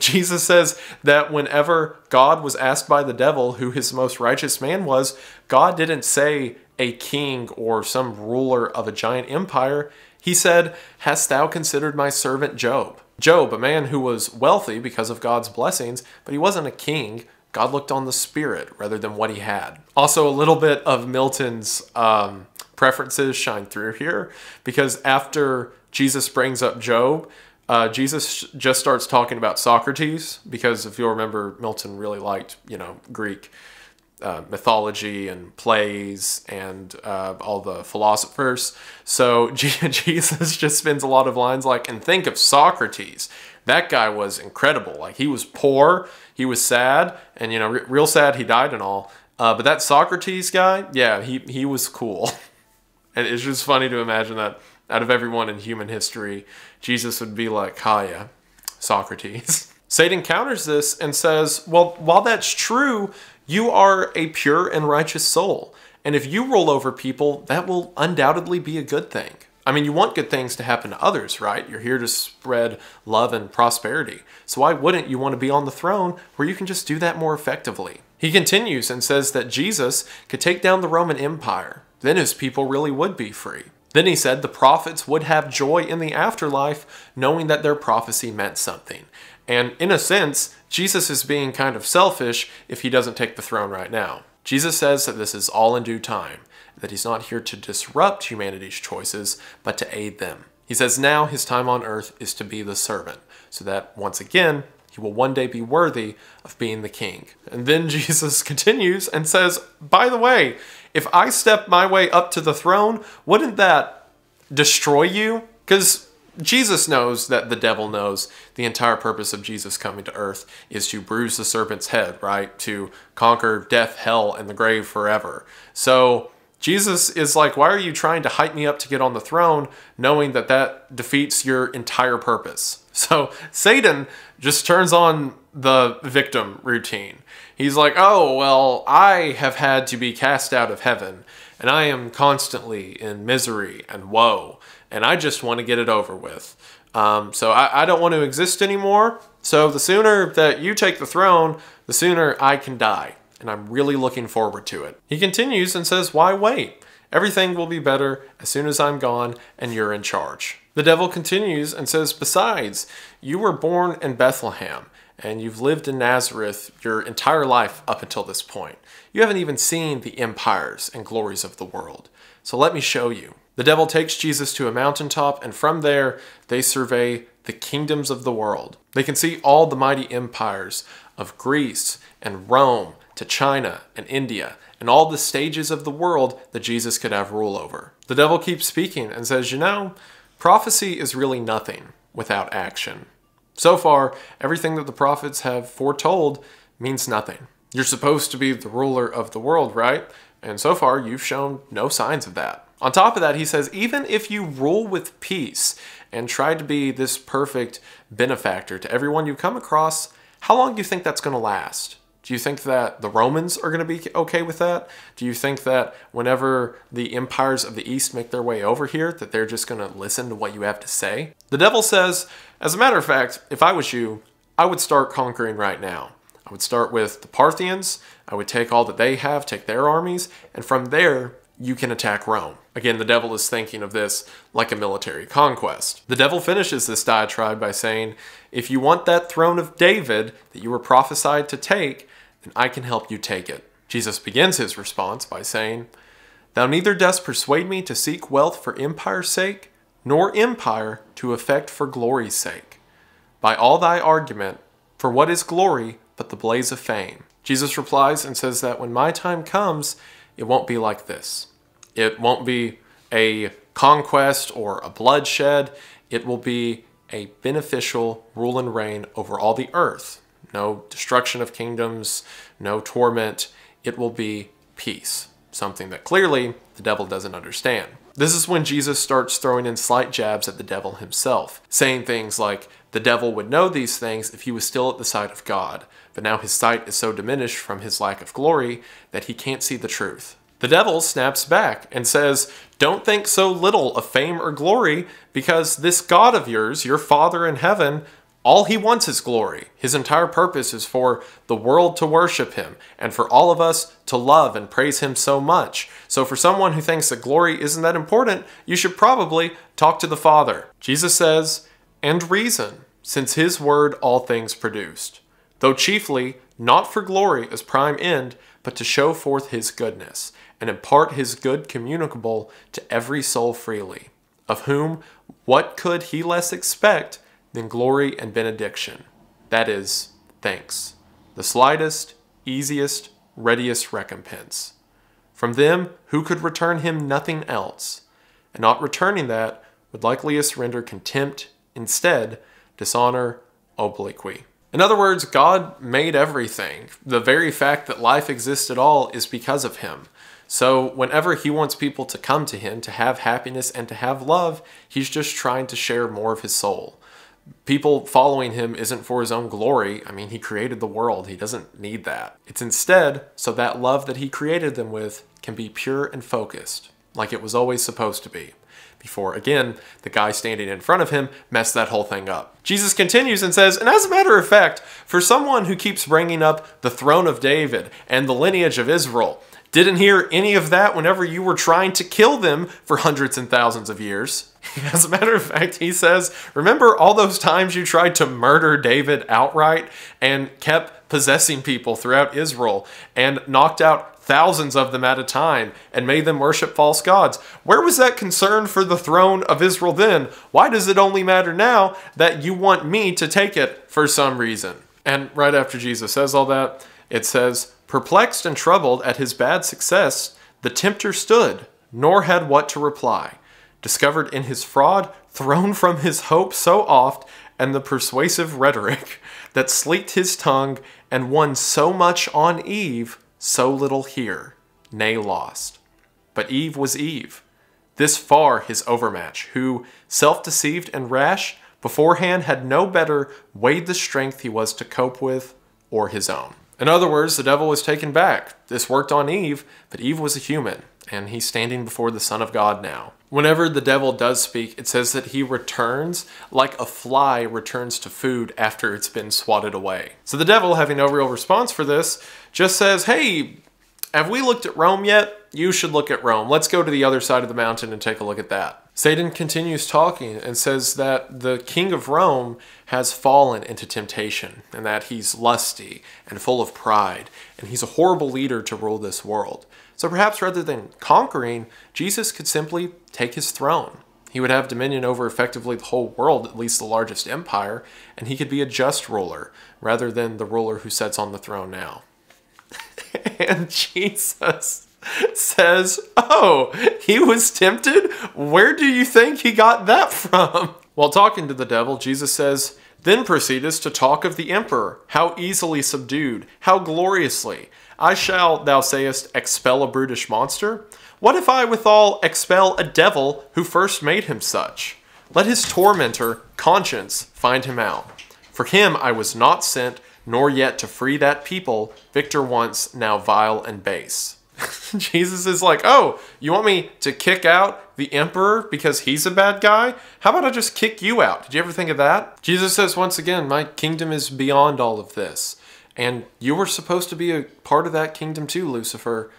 Jesus says that whenever God was asked by the devil who his most righteous man was, God didn't say a king or some ruler of a giant empire, he said, "Hast thou considered my servant Job?" Job, a man who was wealthy because of God's blessings, but he wasn't a king. God looked on the spirit rather than what he had. Also, a little bit of Milton's preferences shine through here, because after Jesus brings up Job, Jesus just starts talking about Socrates, because if you'll remember, Milton really liked, Greek mythology and plays and all the philosophers. So Jesus just spends a lot of lines like, "And think of Socrates. That guy was incredible. Like, he was poor, he was sad, and real sad he died and all. But that Socrates guy, yeah, he was cool." And it's just funny to imagine that out of everyone in human history, Jesus would be like, "Hiya, Socrates." Satan counters this and says, "Well, while that's true, you are a pure and righteous soul. And if you rule over people, that will undoubtedly be a good thing. I mean, you want good things to happen to others, right? You're here to spread love and prosperity. So why wouldn't you want to be on the throne where you can just do that more effectively?" He continues and says that Jesus could take down the Roman Empire. Then his people really would be free. Then he said the prophets would have joy in the afterlife, knowing that their prophecy meant something. And in a sense, Jesus is being kind of selfish if he doesn't take the throne right now. Jesus says that this is all in due time, that he's not here to disrupt humanity's choices, but to aid them. He says now his time on earth is to be the servant, so that once again, he will one day be worthy of being the king. And then Jesus continues and says, "By the way, if I step my way up to the throne, wouldn't that destroy you?" Because Jesus knows that the devil knows the entire purpose of Jesus coming to earth is to bruise the serpent's head, right? To conquer death, hell, and the grave forever. So Jesus is like, "Why are you trying to hype me up to get on the throne, knowing that that defeats your entire purpose?" So Satan just turns on the victim routine. He's like, "Oh, well, I have had to be cast out of heaven, and I am constantly in misery and woe, and I just want to get it over with. So I don't want to exist anymore. So the sooner that you take the throne, the sooner I can die. And I'm really looking forward to it." He continues and says, "Why wait? Everything will be better as soon as I'm gone and you're in charge." The devil continues and says, "Besides, you were born in Bethlehem, and you've lived in Nazareth your entire life up until this point. You haven't even seen the empires and glories of the world. So let me show you." The devil takes Jesus to a mountaintop, and from there, they survey the kingdoms of the world. They can see all the mighty empires of Greece and Rome to China and India, and all the stages of the world that Jesus could have rule over. The devil keeps speaking and says, "Prophecy is really nothing without action. So far, everything that the prophets have foretold means nothing. You're supposed to be the ruler of the world, right? And so far, you've shown no signs of that." On top of that, he says, "Even if you rule with peace and try to be this perfect benefactor to everyone you come across, how long do you think that's going to last? Do you think that the Romans are going to be okay with that? Do you think that whenever the empires of the East make their way over here, that they're just going to listen to what you have to say?" The devil says, "As a matter of fact, if I was you, I would start conquering right now. I would start with the Parthians. I would take all that they have, take their armies, and from there, you can attack Rome." Again, the devil is thinking of this like a military conquest. The devil finishes this diatribe by saying, "If you want that throne of David that you were prophesied to take, and I can help you take it." Jesus begins his response by saying, "Thou neither dost persuade me to seek wealth for empire's sake, nor empire to effect for glory's sake. By all thy argument, for what is glory but the blaze of fame?" Jesus replies and says that when my time comes, it won't be like this. It won't be a conquest or a bloodshed. It will be a beneficial rule and reign over all the earth. No destruction of kingdoms, no torment. It will be peace, something that clearly the devil doesn't understand. This is when Jesus starts throwing in slight jabs at the devil himself, saying things like, the devil would know these things if he was still at the side of God, but now his sight is so diminished from his lack of glory that he can't see the truth. The devil snaps back and says, "Don't think so little of fame or glory, because this God of yours, your Father in heaven, All he wants is glory. His entire purpose is for the world to worship him and for all of us to love and praise him so much. So for someone who thinks that glory isn't that important, you should probably talk to the Father. Jesus says, and reason, since his word all things produced, though chiefly not for glory as prime end, but to show forth his goodness and impart his good communicable to every soul freely, of whom what could he less expect than glory and benediction, that is, thanks, the slightest, easiest, readiest recompense. From them who could return him nothing else, and not returning that would likeliest render contempt, instead, dishonor, obloquy. In other words, God made everything. The very fact that life exists at all is because of him. So whenever he wants people to come to him to have happiness and to have love, he's just trying to share more of his soul. People following him isn't for his own glory. I mean, he created the world. He doesn't need that. It's instead so that love that he created them with can be pure and focused, like it was always supposed to be. Before, again, the guy standing in front of him messed that whole thing up. Jesus continues and says, and as a matter of fact, for someone who keeps bringing up the throne of David and the lineage of Israel, didn't hear any of that whenever you were trying to kill them for hundreds and thousands of years. As a matter of fact, he says, remember all those times you tried to murder David outright and kept possessing people throughout Israel and knocked out thousands of them at a time and made them worship false gods? Where was that concern for the throne of Israel then? Why does it only matter now that you want me to take it for some reason? And right after Jesus says all that, it says, perplexed and troubled at his bad success, the tempter stood, nor had what to reply. Discovered in his fraud, thrown from his hope so oft, and the persuasive rhetoric that sleeked his tongue and won so much on Eve, so little here, nay lost. But Eve was Eve, this far his overmatch, who, self-deceived and rash, beforehand had no better weighed the strength he was to cope with or his own. In other words, the devil was taken back. This worked on Eve, but Eve was a human, and he's standing before the Son of God now. Whenever the devil does speak, it says that he returns like a fly returns to food after it's been swatted away. So the devil, having no real response for this, just says, hey, have we looked at Rome yet? You should look at Rome. Let's go to the other side of the mountain and take a look at that. Satan continues talking and says that the king of Rome has fallen into temptation and that he's lusty and full of pride, and he's a horrible leader to rule this world. So perhaps rather than conquering, Jesus could simply take his throne. He would have dominion over effectively the whole world, at least the largest empire, and he could be a just ruler rather than the ruler who sits on the throne now. And Jesus says, oh, he was tempted? Where do you think he got that from? While talking to the devil, Jesus says, then proceedest to talk of the emperor, how easily subdued, how gloriously. I shall, thou sayest, expel a brutish monster? What if I withal expel a devil who first made him such? Let his tormentor, conscience, find him out. For him I was not sent, nor yet to free that people, victor once, now vile and base. Jesus is like, oh, you want me to kick out the emperor because he's a bad guy? How about I just kick you out? Did you ever think of that? Jesus says, once again, my kingdom is beyond all of this. And you were supposed to be a part of that kingdom too, Lucifer,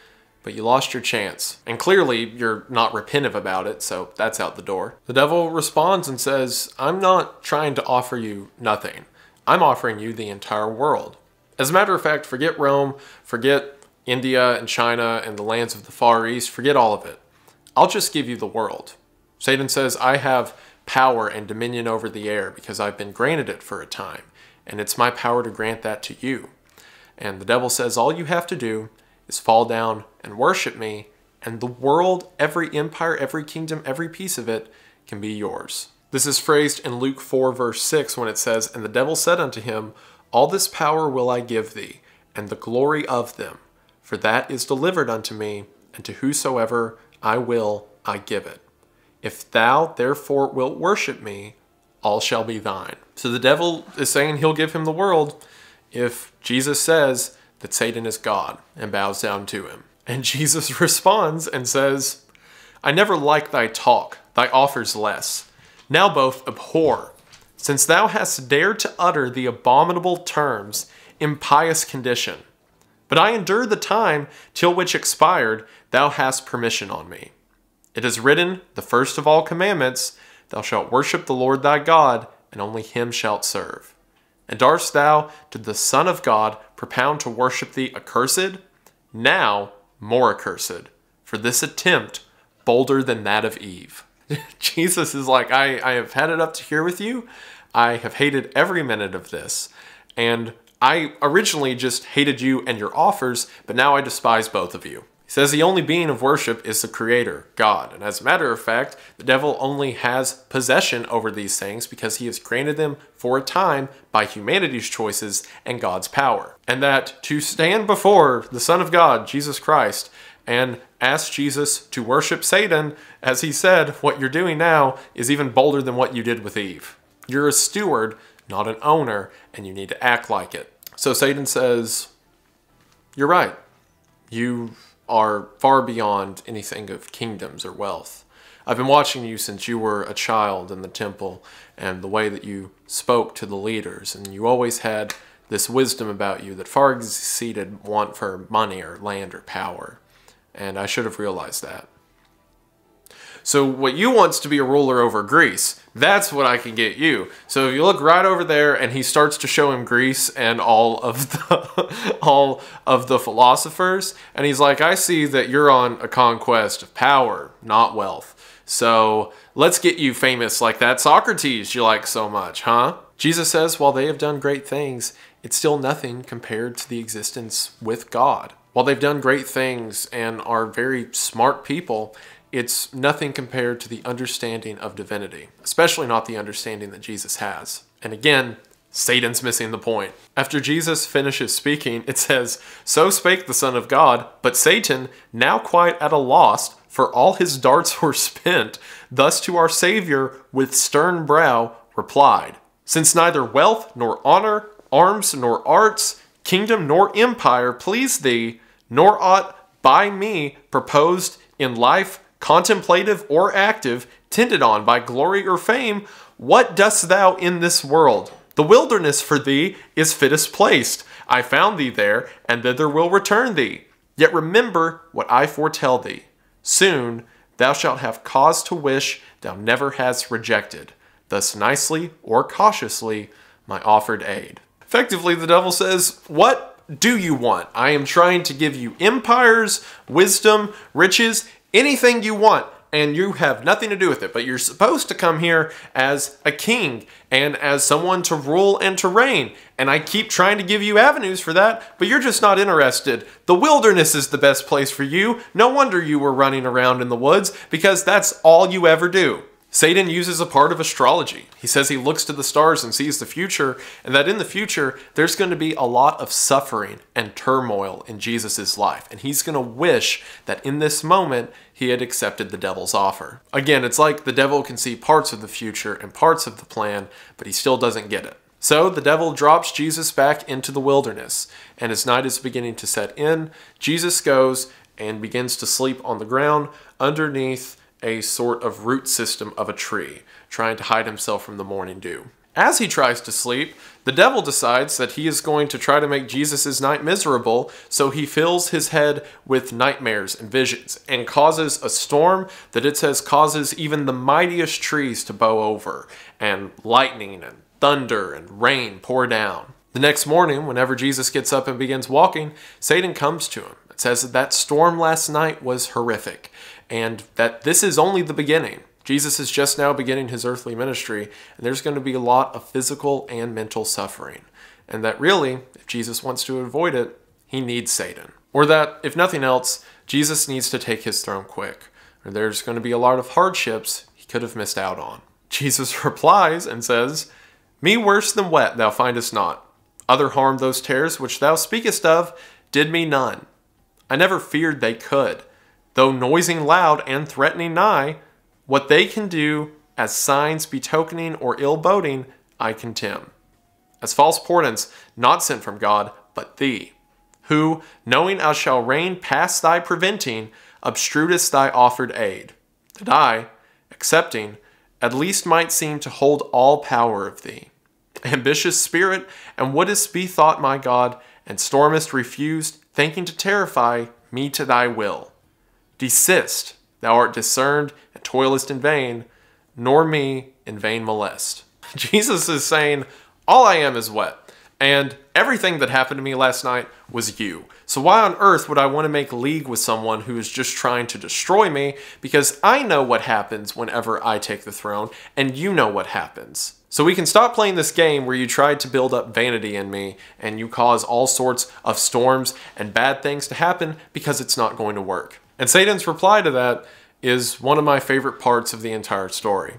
but you lost your chance. And clearly you're not repentive about it, so that's out the door. The devil responds and says, I'm not trying to offer you nothing. I'm offering you the entire world. As a matter of fact, forget Rome, forget India and China and the lands of the Far East, forget all of it. I'll just give you the world. Satan says, I have power and dominion over the air because I've been granted it for a time, and it's my power to grant that to you. And the devil says, all you have to do is fall down and worship me, and the world, every empire, every kingdom, every piece of it can be yours. This is phrased in Luke 4, verse 6, when it says, and the devil said unto him, all this power will I give thee, and the glory of them, for that is delivered unto me, and to whosoever I will, I give it. If thou therefore wilt worship me, all shall be thine. So the devil is saying he'll give him the world if Jesus says that Satan is God and bows down to him. And Jesus responds and says, I never liked thy talk, thy offers less. Now both abhor, since thou hast dared to utter the abominable terms, impious condition. But I endured the time till which expired, thou hast permission on me. It is written, the first of all commandments, thou shalt worship the Lord thy God, and only him shalt serve. And darst thou to the Son of God propound to worship thee accursed? Now more accursed, for this attempt bolder than that of Eve. Jesus is like, I have had it up to here with you. I have hated every minute of this. And I originally just hated you and your offers, but now I despise both of you. He says the only being of worship is the Creator, God. And as a matter of fact, the devil only has possession over these things because he has granted them for a time by humanity's choices and God's power. And that to stand before the Son of God, Jesus Christ, and ask Jesus to worship Satan, as he said, what you're doing now is even bolder than what you did with Eve. You're a steward, not an owner, and you need to act like it. So Satan says, you're right. You are far beyond anything of kingdoms or wealth. I've been watching you since you were a child in the temple and the way that you spoke to the leaders, and you always had this wisdom about you that far exceeded want for money or land or power. And I should have realized that. So what you want's to be a ruler over Greece. That's what I can get you. So if you look right over there, and he starts to show him Greece and all of the philosophers, and he's like, I see that you're on a conquest of power, not wealth. So let's get you famous like that Socrates you like so much, huh? Jesus says, while they have done great things, it's still nothing compared to the existence with God. While they've done great things and are very smart people, it's nothing compared to the understanding of divinity, especially not the understanding that Jesus has. And again, Satan's missing the point. After Jesus finishes speaking, it says, so spake the Son of God, but Satan, now quite at a loss, for all his darts were spent, thus to our Savior with stern brow replied, since neither wealth nor honor, arms nor arts, kingdom nor empire please thee, nor aught by me proposed in life, contemplative or active, tended on by glory or fame, what dost thou in this world? The wilderness for thee is fittest placed. I found thee there, and thither will return thee. Yet remember what I foretell thee. Soon thou shalt have cause to wish thou never hast rejected. Thus nicely or cautiously my offered aid. Effectively, the devil says, what do you want? I am trying to give you empires, wisdom, riches, anything you want, and you have nothing to do with it, but you're supposed to come here as a king and as someone to rule and to reign, and I keep trying to give you avenues for that, but you're just not interested. The wilderness is the best place for you. No wonder you were running around in the woods, because that's all you ever do. Satan uses a part of astrology. He says he looks to the stars and sees the future, and that in the future, there's going to be a lot of suffering and turmoil in Jesus' life. And he's going to wish that in this moment, he had accepted the devil's offer. Again, it's like the devil can see parts of the future and parts of the plan, but he still doesn't get it. So the devil drops Jesus back into the wilderness, and as night is beginning to set in, Jesus goes and begins to sleep on the ground underneath a sort of root system of a tree, trying to hide himself from the morning dew. As he tries to sleep, the devil decides that he is going to try to make Jesus' night miserable, so he fills his head with nightmares and visions and causes a storm that it says causes even the mightiest trees to bow over, and lightning and thunder and rain pour down. The next morning, whenever Jesus gets up and begins walking, Satan comes to him. It says that that storm last night was horrific, and that this is only the beginning. Jesus is just now beginning his earthly ministry, and there's going to be a lot of physical and mental suffering. And that really, if Jesus wants to avoid it, he needs Satan. Or that, if nothing else, Jesus needs to take his throne quick, or there's going to be a lot of hardships he could have missed out on. Jesus replies and says, me worse than wet thou findest not. Other harm those tares which thou speakest of did me none. I never feared they could. Though noising loud and threatening nigh, what they can do as signs betokening or ill-boding, I contemn. As false portents, not sent from God, but thee, who, knowing I shall reign past thy preventing, obstrudest thy offered aid, that I, accepting, at least might seem to hold all power of thee. Ambitious spirit, and wouldest be thought my God, and stormest refused, thinking to terrify me to thy will. Desist, thou art discerned, and toilest in vain, nor me in vain molest. Jesus is saying, all I am is what? And everything that happened to me last night was you. So why on earth would I want to make league with someone who is just trying to destroy me? Because I know what happens whenever I take the throne, and you know what happens. So we can stop playing this game where you tried to build up vanity in me, and you cause all sorts of storms and bad things to happen, because it's not going to work. And Satan's reply to that is one of my favorite parts of the entire story.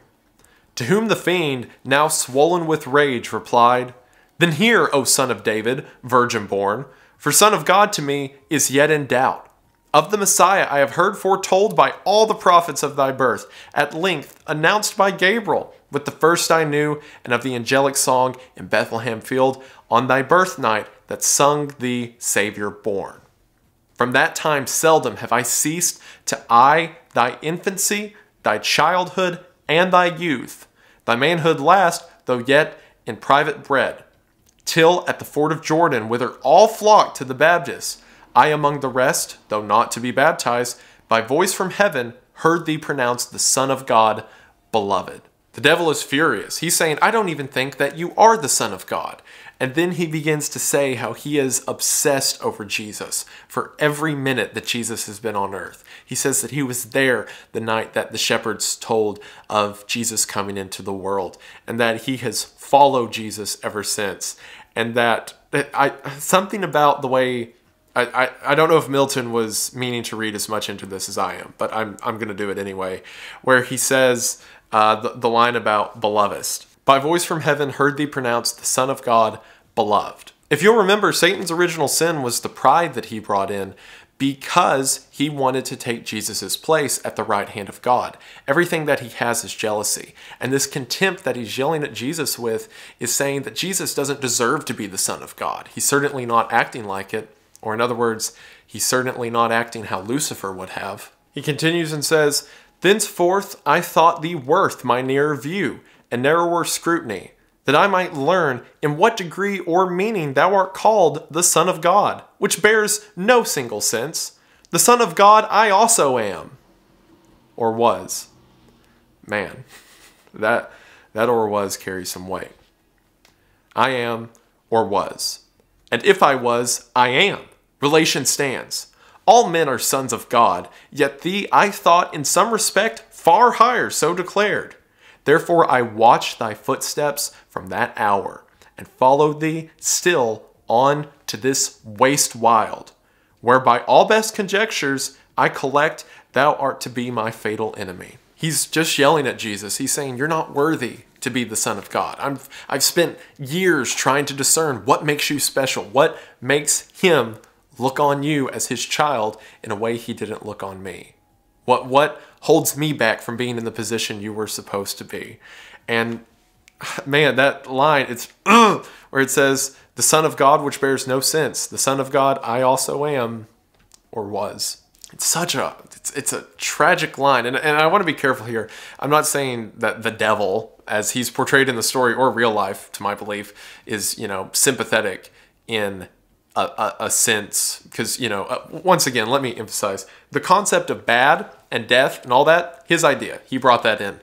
To whom the fiend, now swollen with rage, replied, Then hear, O son of David, virgin born, for son of God to me is yet in doubt. Of the Messiah I have heard foretold by all the prophets of thy birth, at length announced by Gabriel, with the first I knew, and of the angelic song in Bethlehem field, on thy birth night that sung thee Savior born. From that time seldom have I ceased to eye thy infancy, thy childhood, and thy youth, thy manhood last, though yet in private bread. Till at the ford of Jordan, whither all flocked to the Baptist, I among the rest, though not to be baptized, by voice from heaven heard thee pronounce the Son of God, beloved. The devil is furious. He's saying, I don't even think that you are the Son of God. And then he begins to say how he is obsessed over Jesus for every minute that Jesus has been on earth. He says that he was there the night that the shepherds told of Jesus coming into the world, and that he has followed Jesus ever since. And that something about the way, I don't know if Milton was meaning to read as much into this as I am, but I'm going to do it anyway, where he says the line about belovedest. By voice from heaven heard thee pronounce the Son of God, beloved. If you'll remember, Satan's original sin was the pride that he brought in because he wanted to take Jesus's place at the right hand of God. Everything that he has is jealousy. And this contempt that he's yelling at Jesus with is saying that Jesus doesn't deserve to be the Son of God. He's certainly not acting like it. Or in other words, he's certainly not acting how Lucifer would have. He continues and says, Thenceforth I thought thee worth my nearer view, and narrower scrutiny, that I might learn in what degree or meaning thou art called the Son of God, which bears no single sense. The Son of God I also am, or was. Man, that or was carries some weight. I am, or was. And if I was, I am. Relation stands. All men are sons of God, yet thee I thought in some respect far higher, so declared. Therefore I watched thy footsteps from that hour, and followed thee still on to this waste wild, where by all best conjectures I collect thou art to be my fatal enemy. He's just yelling at Jesus. He's saying, you're not worthy to be the Son of God. I've spent years trying to discern what makes you special, what makes him look on you as his child in a way he didn't look on me. What holds me back from being in the position you were supposed to be? And man, that line, it's where it says, the Son of God, which bears no sense. The Son of God, I also am, or was. It's such a, it's a tragic line. And I want to be careful here. I'm not saying that the devil, as he's portrayed in the story or real life, to my belief, is, you know, sympathetic in a sense, because, you know, once again, let me emphasize the concept of bad and death and all that, his idea, he brought that in.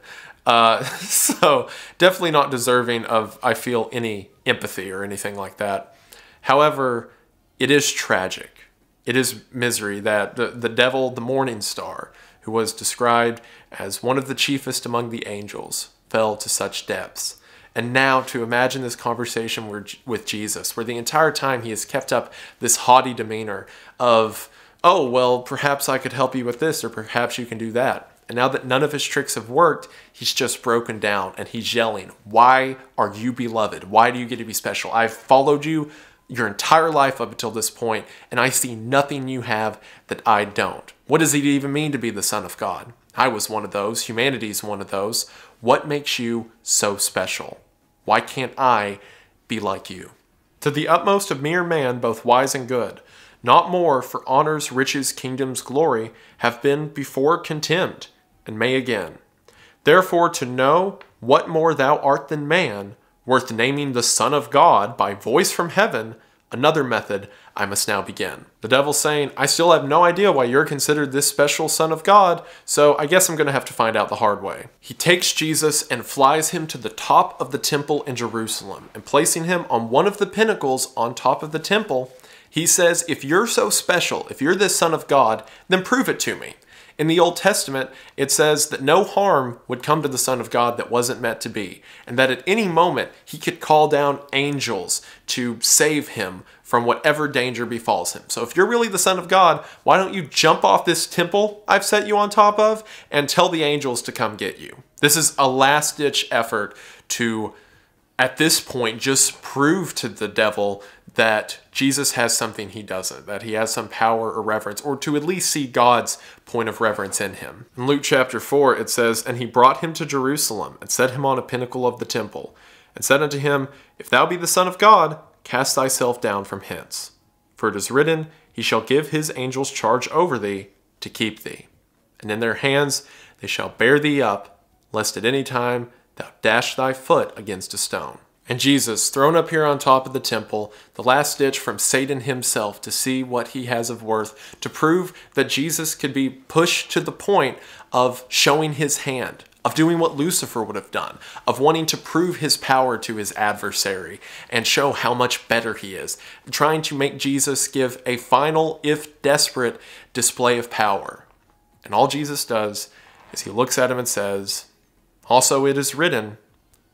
So definitely not deserving of, I feel, any empathy or anything like that. However, it is tragic. It is misery that the devil, the morning star, who was described as one of the chiefest among the angels, fell to such depths. And now to imagine this conversation with Jesus, where the entire time he has kept up this haughty demeanor of, oh, well, perhaps I could help you with this, or perhaps you can do that. And now that none of his tricks have worked, he's just broken down and he's yelling, why are you beloved? Why do you get to be special? I've followed you your entire life up until this point, and I see nothing you have that I don't. What does it even mean to be the Son of God? I was one of those. Humanity's one of those. What makes you so special? Why can't I be like you? To the utmost of mere man, both wise and good, not more for honors, riches, kingdoms, glory, have been before contemned, and may again. Therefore to know what more thou art than man, worth naming the Son of God by voice from heaven, another method I must now begin. The devil's saying, I still have no idea why you're considered this special Son of God, so I guess I'm going to have to find out the hard way. He takes Jesus and flies him to the top of the temple in Jerusalem, and placing him on one of the pinnacles on top of the temple, he says, if you're so special, if you're this Son of God, then prove it to me. In the Old Testament, it says that no harm would come to the Son of God that wasn't meant to be, and that at any moment he could call down angels to save him from whatever danger befalls him. So if you're really the Son of God, why don't you jump off this temple I've set you on top of and tell the angels to come get you? This is a last-ditch effort to, at this point, just prove to the devil that Jesus has something he doesn't, that he has some power or reverence, or to at least see God's point of reverence in him. In Luke chapter 4, it says, And he brought him to Jerusalem, and set him on a pinnacle of the temple, and said unto him, If thou be the Son of God, cast thyself down from hence. For it is written, He shall give his angels charge over thee, to keep thee. And in their hands they shall bear thee up, lest at any time thou dash thy foot against a stone. And Jesus, thrown up here on top of the temple, the last ditch from Satan himself to see what he has of worth, to prove that Jesus could be pushed to the point of showing his hand, of doing what Lucifer would have done, of wanting to prove his power to his adversary and show how much better he is, trying to make Jesus give a final, if desperate, display of power. And all Jesus does is he looks at him and says, Also it is written,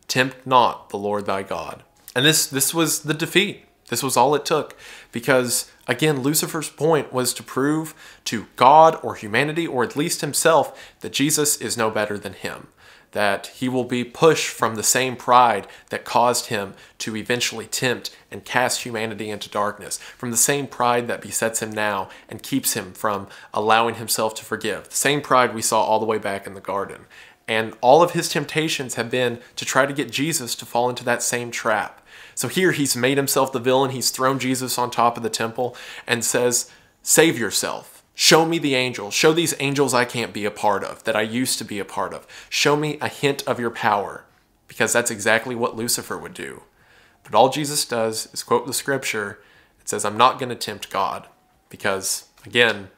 Tempt not the Lord thy God. And this was the defeat. This was all it took. Because, again, Lucifer's point was to prove to God or humanity, or at least himself, that Jesus is no better than him. That he will be pushed from the same pride that caused him to eventually tempt and cast humanity into darkness, from the same pride that besets him now and keeps him from allowing himself to forgive. The same pride we saw all the way back in the garden. And all of his temptations have been to try to get Jesus to fall into that same trap. So here he's made himself the villain. He's thrown Jesus on top of the temple and says, save yourself. Show me the angels. Show these angels I can't be a part of, that I used to be a part of. Show me a hint of your power, because that's exactly what Lucifer would do. But all Jesus does is quote the scripture. It says, I'm not going to tempt God, because, again,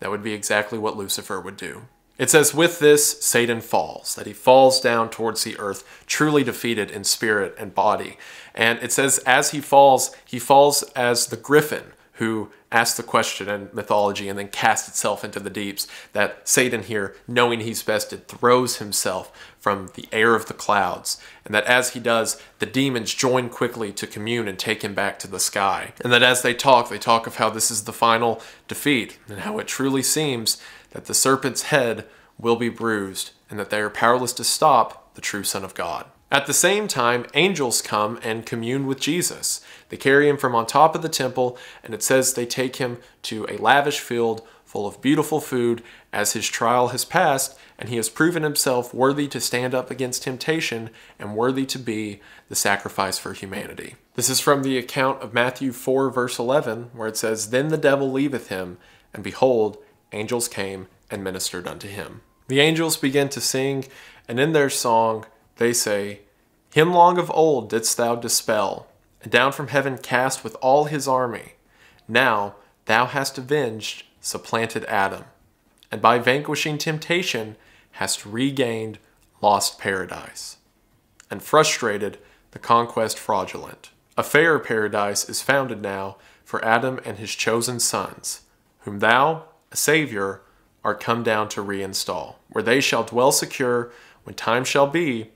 that would be exactly what Lucifer would do. It says, with this, Satan falls, that he falls down towards the earth, truly defeated in spirit and body. And it says, as he falls as the griffin who asked the question in mythology and then cast itself into the deeps, that Satan here, knowing he's bested, throws himself from the air of the clouds, and that as he does, the demons join quickly to commune and take him back to the sky. And that as they talk of how this is the final defeat, and how it truly seems that the serpent's head will be bruised, and that they are powerless to stop the true Son of God. At the same time, angels come and commune with Jesus. They carry him from on top of the temple, and it says they take him to a lavish field full of beautiful food as his trial has passed, and he has proven himself worthy to stand up against temptation and worthy to be the sacrifice for humanity. This is from the account of Matthew 4, verse 11, where it says, Then the devil leaveth him, and behold, angels came and ministered unto him. The angels begin to sing, and in their song they say, Him long of old didst thou dispel, and down from heaven cast with all his army. Now thou hast avenged, supplanted Adam, and by vanquishing temptation hast regained lost paradise, and frustrated the conquest fraudulent. A fair paradise is founded now for Adam and his chosen sons, whom thou, a Savior, are come down to reinstall, where they shall dwell secure when time shall be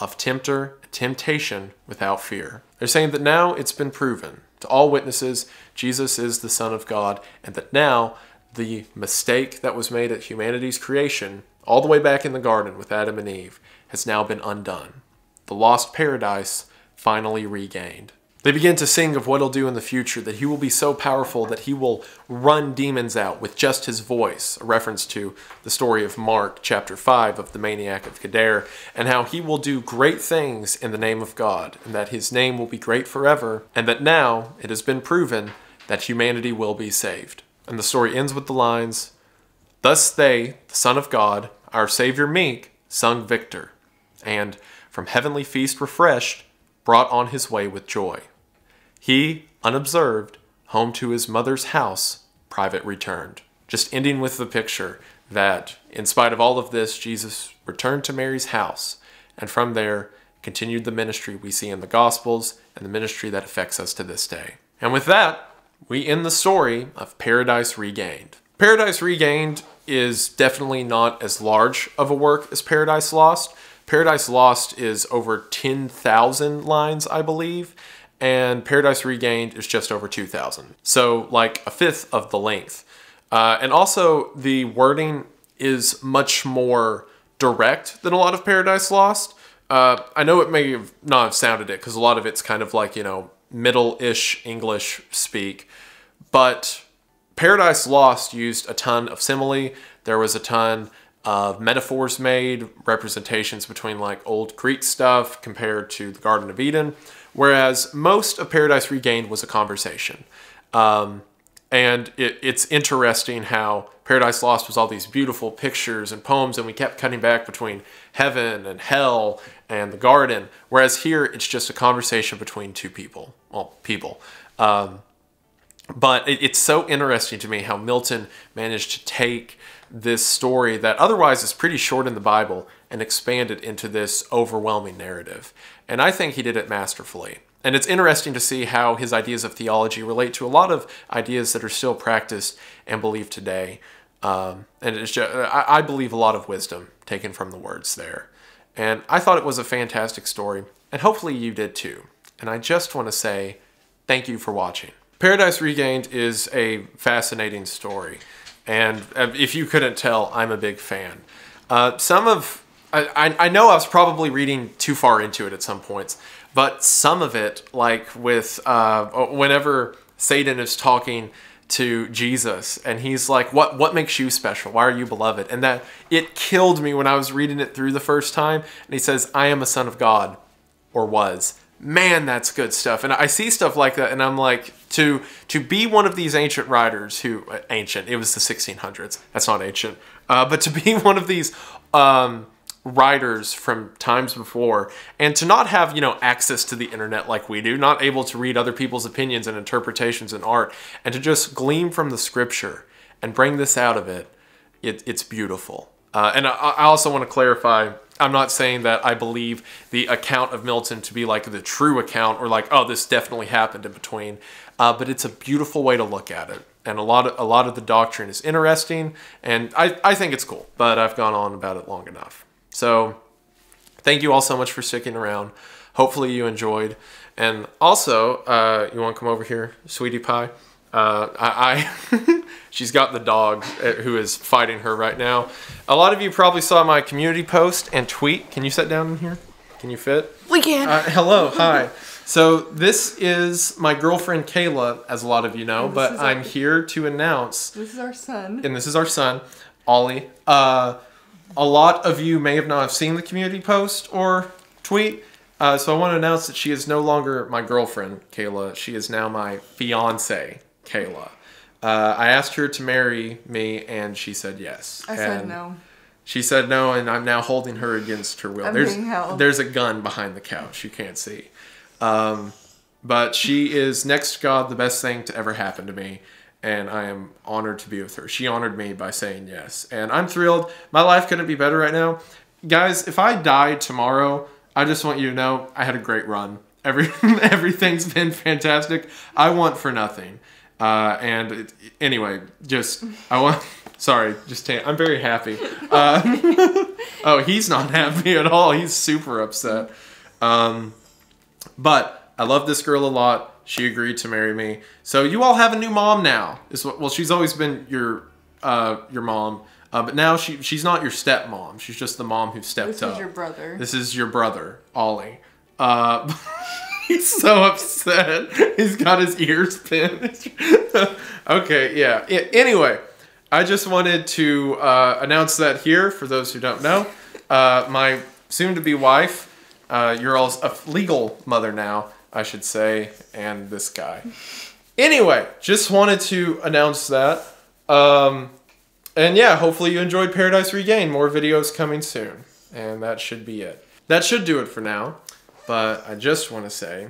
of tempter and temptation without fear. They're saying that now it's been proven to all witnesses Jesus is the Son of God, and that now the mistake that was made at humanity's creation, all the way back in the garden with Adam and Eve, has now been undone. The lost paradise finally regained. They begin to sing of what he'll do in the future, that he will be so powerful that he will run demons out with just his voice, a reference to the story of Mark chapter 5 of the maniac of Gadara, and how he will do great things in the name of God, and that his name will be great forever, and that now it has been proven that humanity will be saved. And the story ends with the lines, Thus they, the Son of God, our Savior meek, sung victor, and, from heavenly feast refreshed, brought on his way with joy. He, unobserved, home to his mother's house, private returned. Just ending with the picture that, in spite of all of this, Jesus returned to Mary's house, and from there continued the ministry we see in the Gospels and the ministry that affects us to this day. And with that, we end the story of Paradise Regained. Paradise Regained is definitely not as large of a work as Paradise Lost. Paradise Lost is over 10,000 lines, I believe, and Paradise Regained is just over 2,000. So like a fifth of the length. And also the wording is much more direct than a lot of Paradise Lost. I know it may have not have sounded it because a lot of it's kind of like, you know, middle-ish English speak, but Paradise Lost used a ton of simile. There was a ton of metaphors made, representations between like old Greek stuff compared to the Garden of Eden, whereas most of Paradise Regained was a conversation. And it's interesting how Paradise Lost was all these beautiful pictures and poems, and we kept cutting back between heaven and hell and the garden, whereas here it's just a conversation between two people. Well, people. But it's so interesting to me how Milton managed to take this story that otherwise is pretty short in the Bible and expand it into this overwhelming narrative. And I think he did it masterfully. And it's interesting to see how his ideas of theology relate to a lot of ideas that are still practiced and believed today. And it's just, I believe a lot of wisdom taken from the words there. And I thought it was a fantastic story, and hopefully you did too. And I just want to say thank you for watching. Paradise Regained is a fascinating story. And if you couldn't tell, I'm a big fan. I know I was probably reading too far into it at some points, but some of it, like with whenever Satan is talking to Jesus and he's like, what makes you special? Why are you beloved? And that it killed me when I was reading it through the first time. And he says, I am a son of God, or was. Man, that's good stuff. And I see stuff like that, and I'm like, to be one of these ancient writers who, it was the 1600s, that's not ancient, but to be one of these writers from times before, and to not have, you know, access to the internet like we do, not able to read other people's opinions and interpretations and art, and to just glean from the scripture and bring this out of it, it's beautiful. And I also want to clarify, I'm not saying that I believe the account of Milton to be like the true account or like, oh, this definitely happened in between, but it's a beautiful way to look at it. And a lot of the doctrine is interesting, and I think it's cool, but I've gone on about it long enough. So thank you all so much for sticking around. Hopefully you enjoyed. And also, you want to come over here, sweetie pie? She's got the dog who is fighting her right now. A lot of you probably saw my community post and tweet. Can you sit down in here? Can you fit? We can. Hello, hi. So this is my girlfriend Kayla, as a lot of you know, but I'm here to announce. This is our son. And this is our son, Ollie. A lot of you may have not have seen the community post or tweet, so I want to announce that she is no longer my girlfriend, Kayla. She is now my fiancée, Kayla. I asked her to marry me, and she said yes. I said no. She said no, and I'm now holding her against her will. I'm being held. There's a gun behind the couch. You can't see. But she is, next to God, the best thing to ever happen to me. And I am honored to be with her. She honored me by saying yes. And I'm thrilled. My life couldn't be better right now. Guys, if I die tomorrow, I just want you to know I had a great run. Everything's been fantastic. I want for nothing. Anyway, just, I want, sorry, just, I'm very happy. Oh, he's not happy at all. He's super upset. But I love this girl a lot. She agreed to marry me. So you all have a new mom now. Well, she's always been your mom, but now she's not your stepmom. She's just the mom who stepped up. This is your brother. This is your brother, Ollie. He's so upset. He's got his ears pinned. Okay, yeah. Anyway, I just wanted to announce that here, for those who don't know. My soon-to-be wife, you're all a legal mother now, I should say, and this guy. Anyway, just wanted to announce that. And yeah, hopefully you enjoyed Paradise Regained. More videos coming soon. and that should be it. That should do it for now, but I just want to say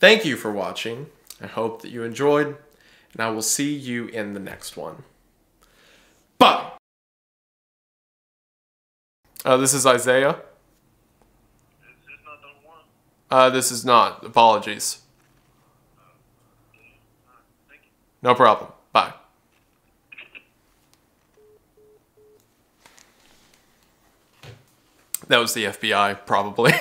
thank you for watching. I hope that you enjoyed, and I will see you in the next one. Bye! This is Isaiah. Is this not the one? This is not. Apologies. Thank you. No problem. Bye. That was the FBI, probably.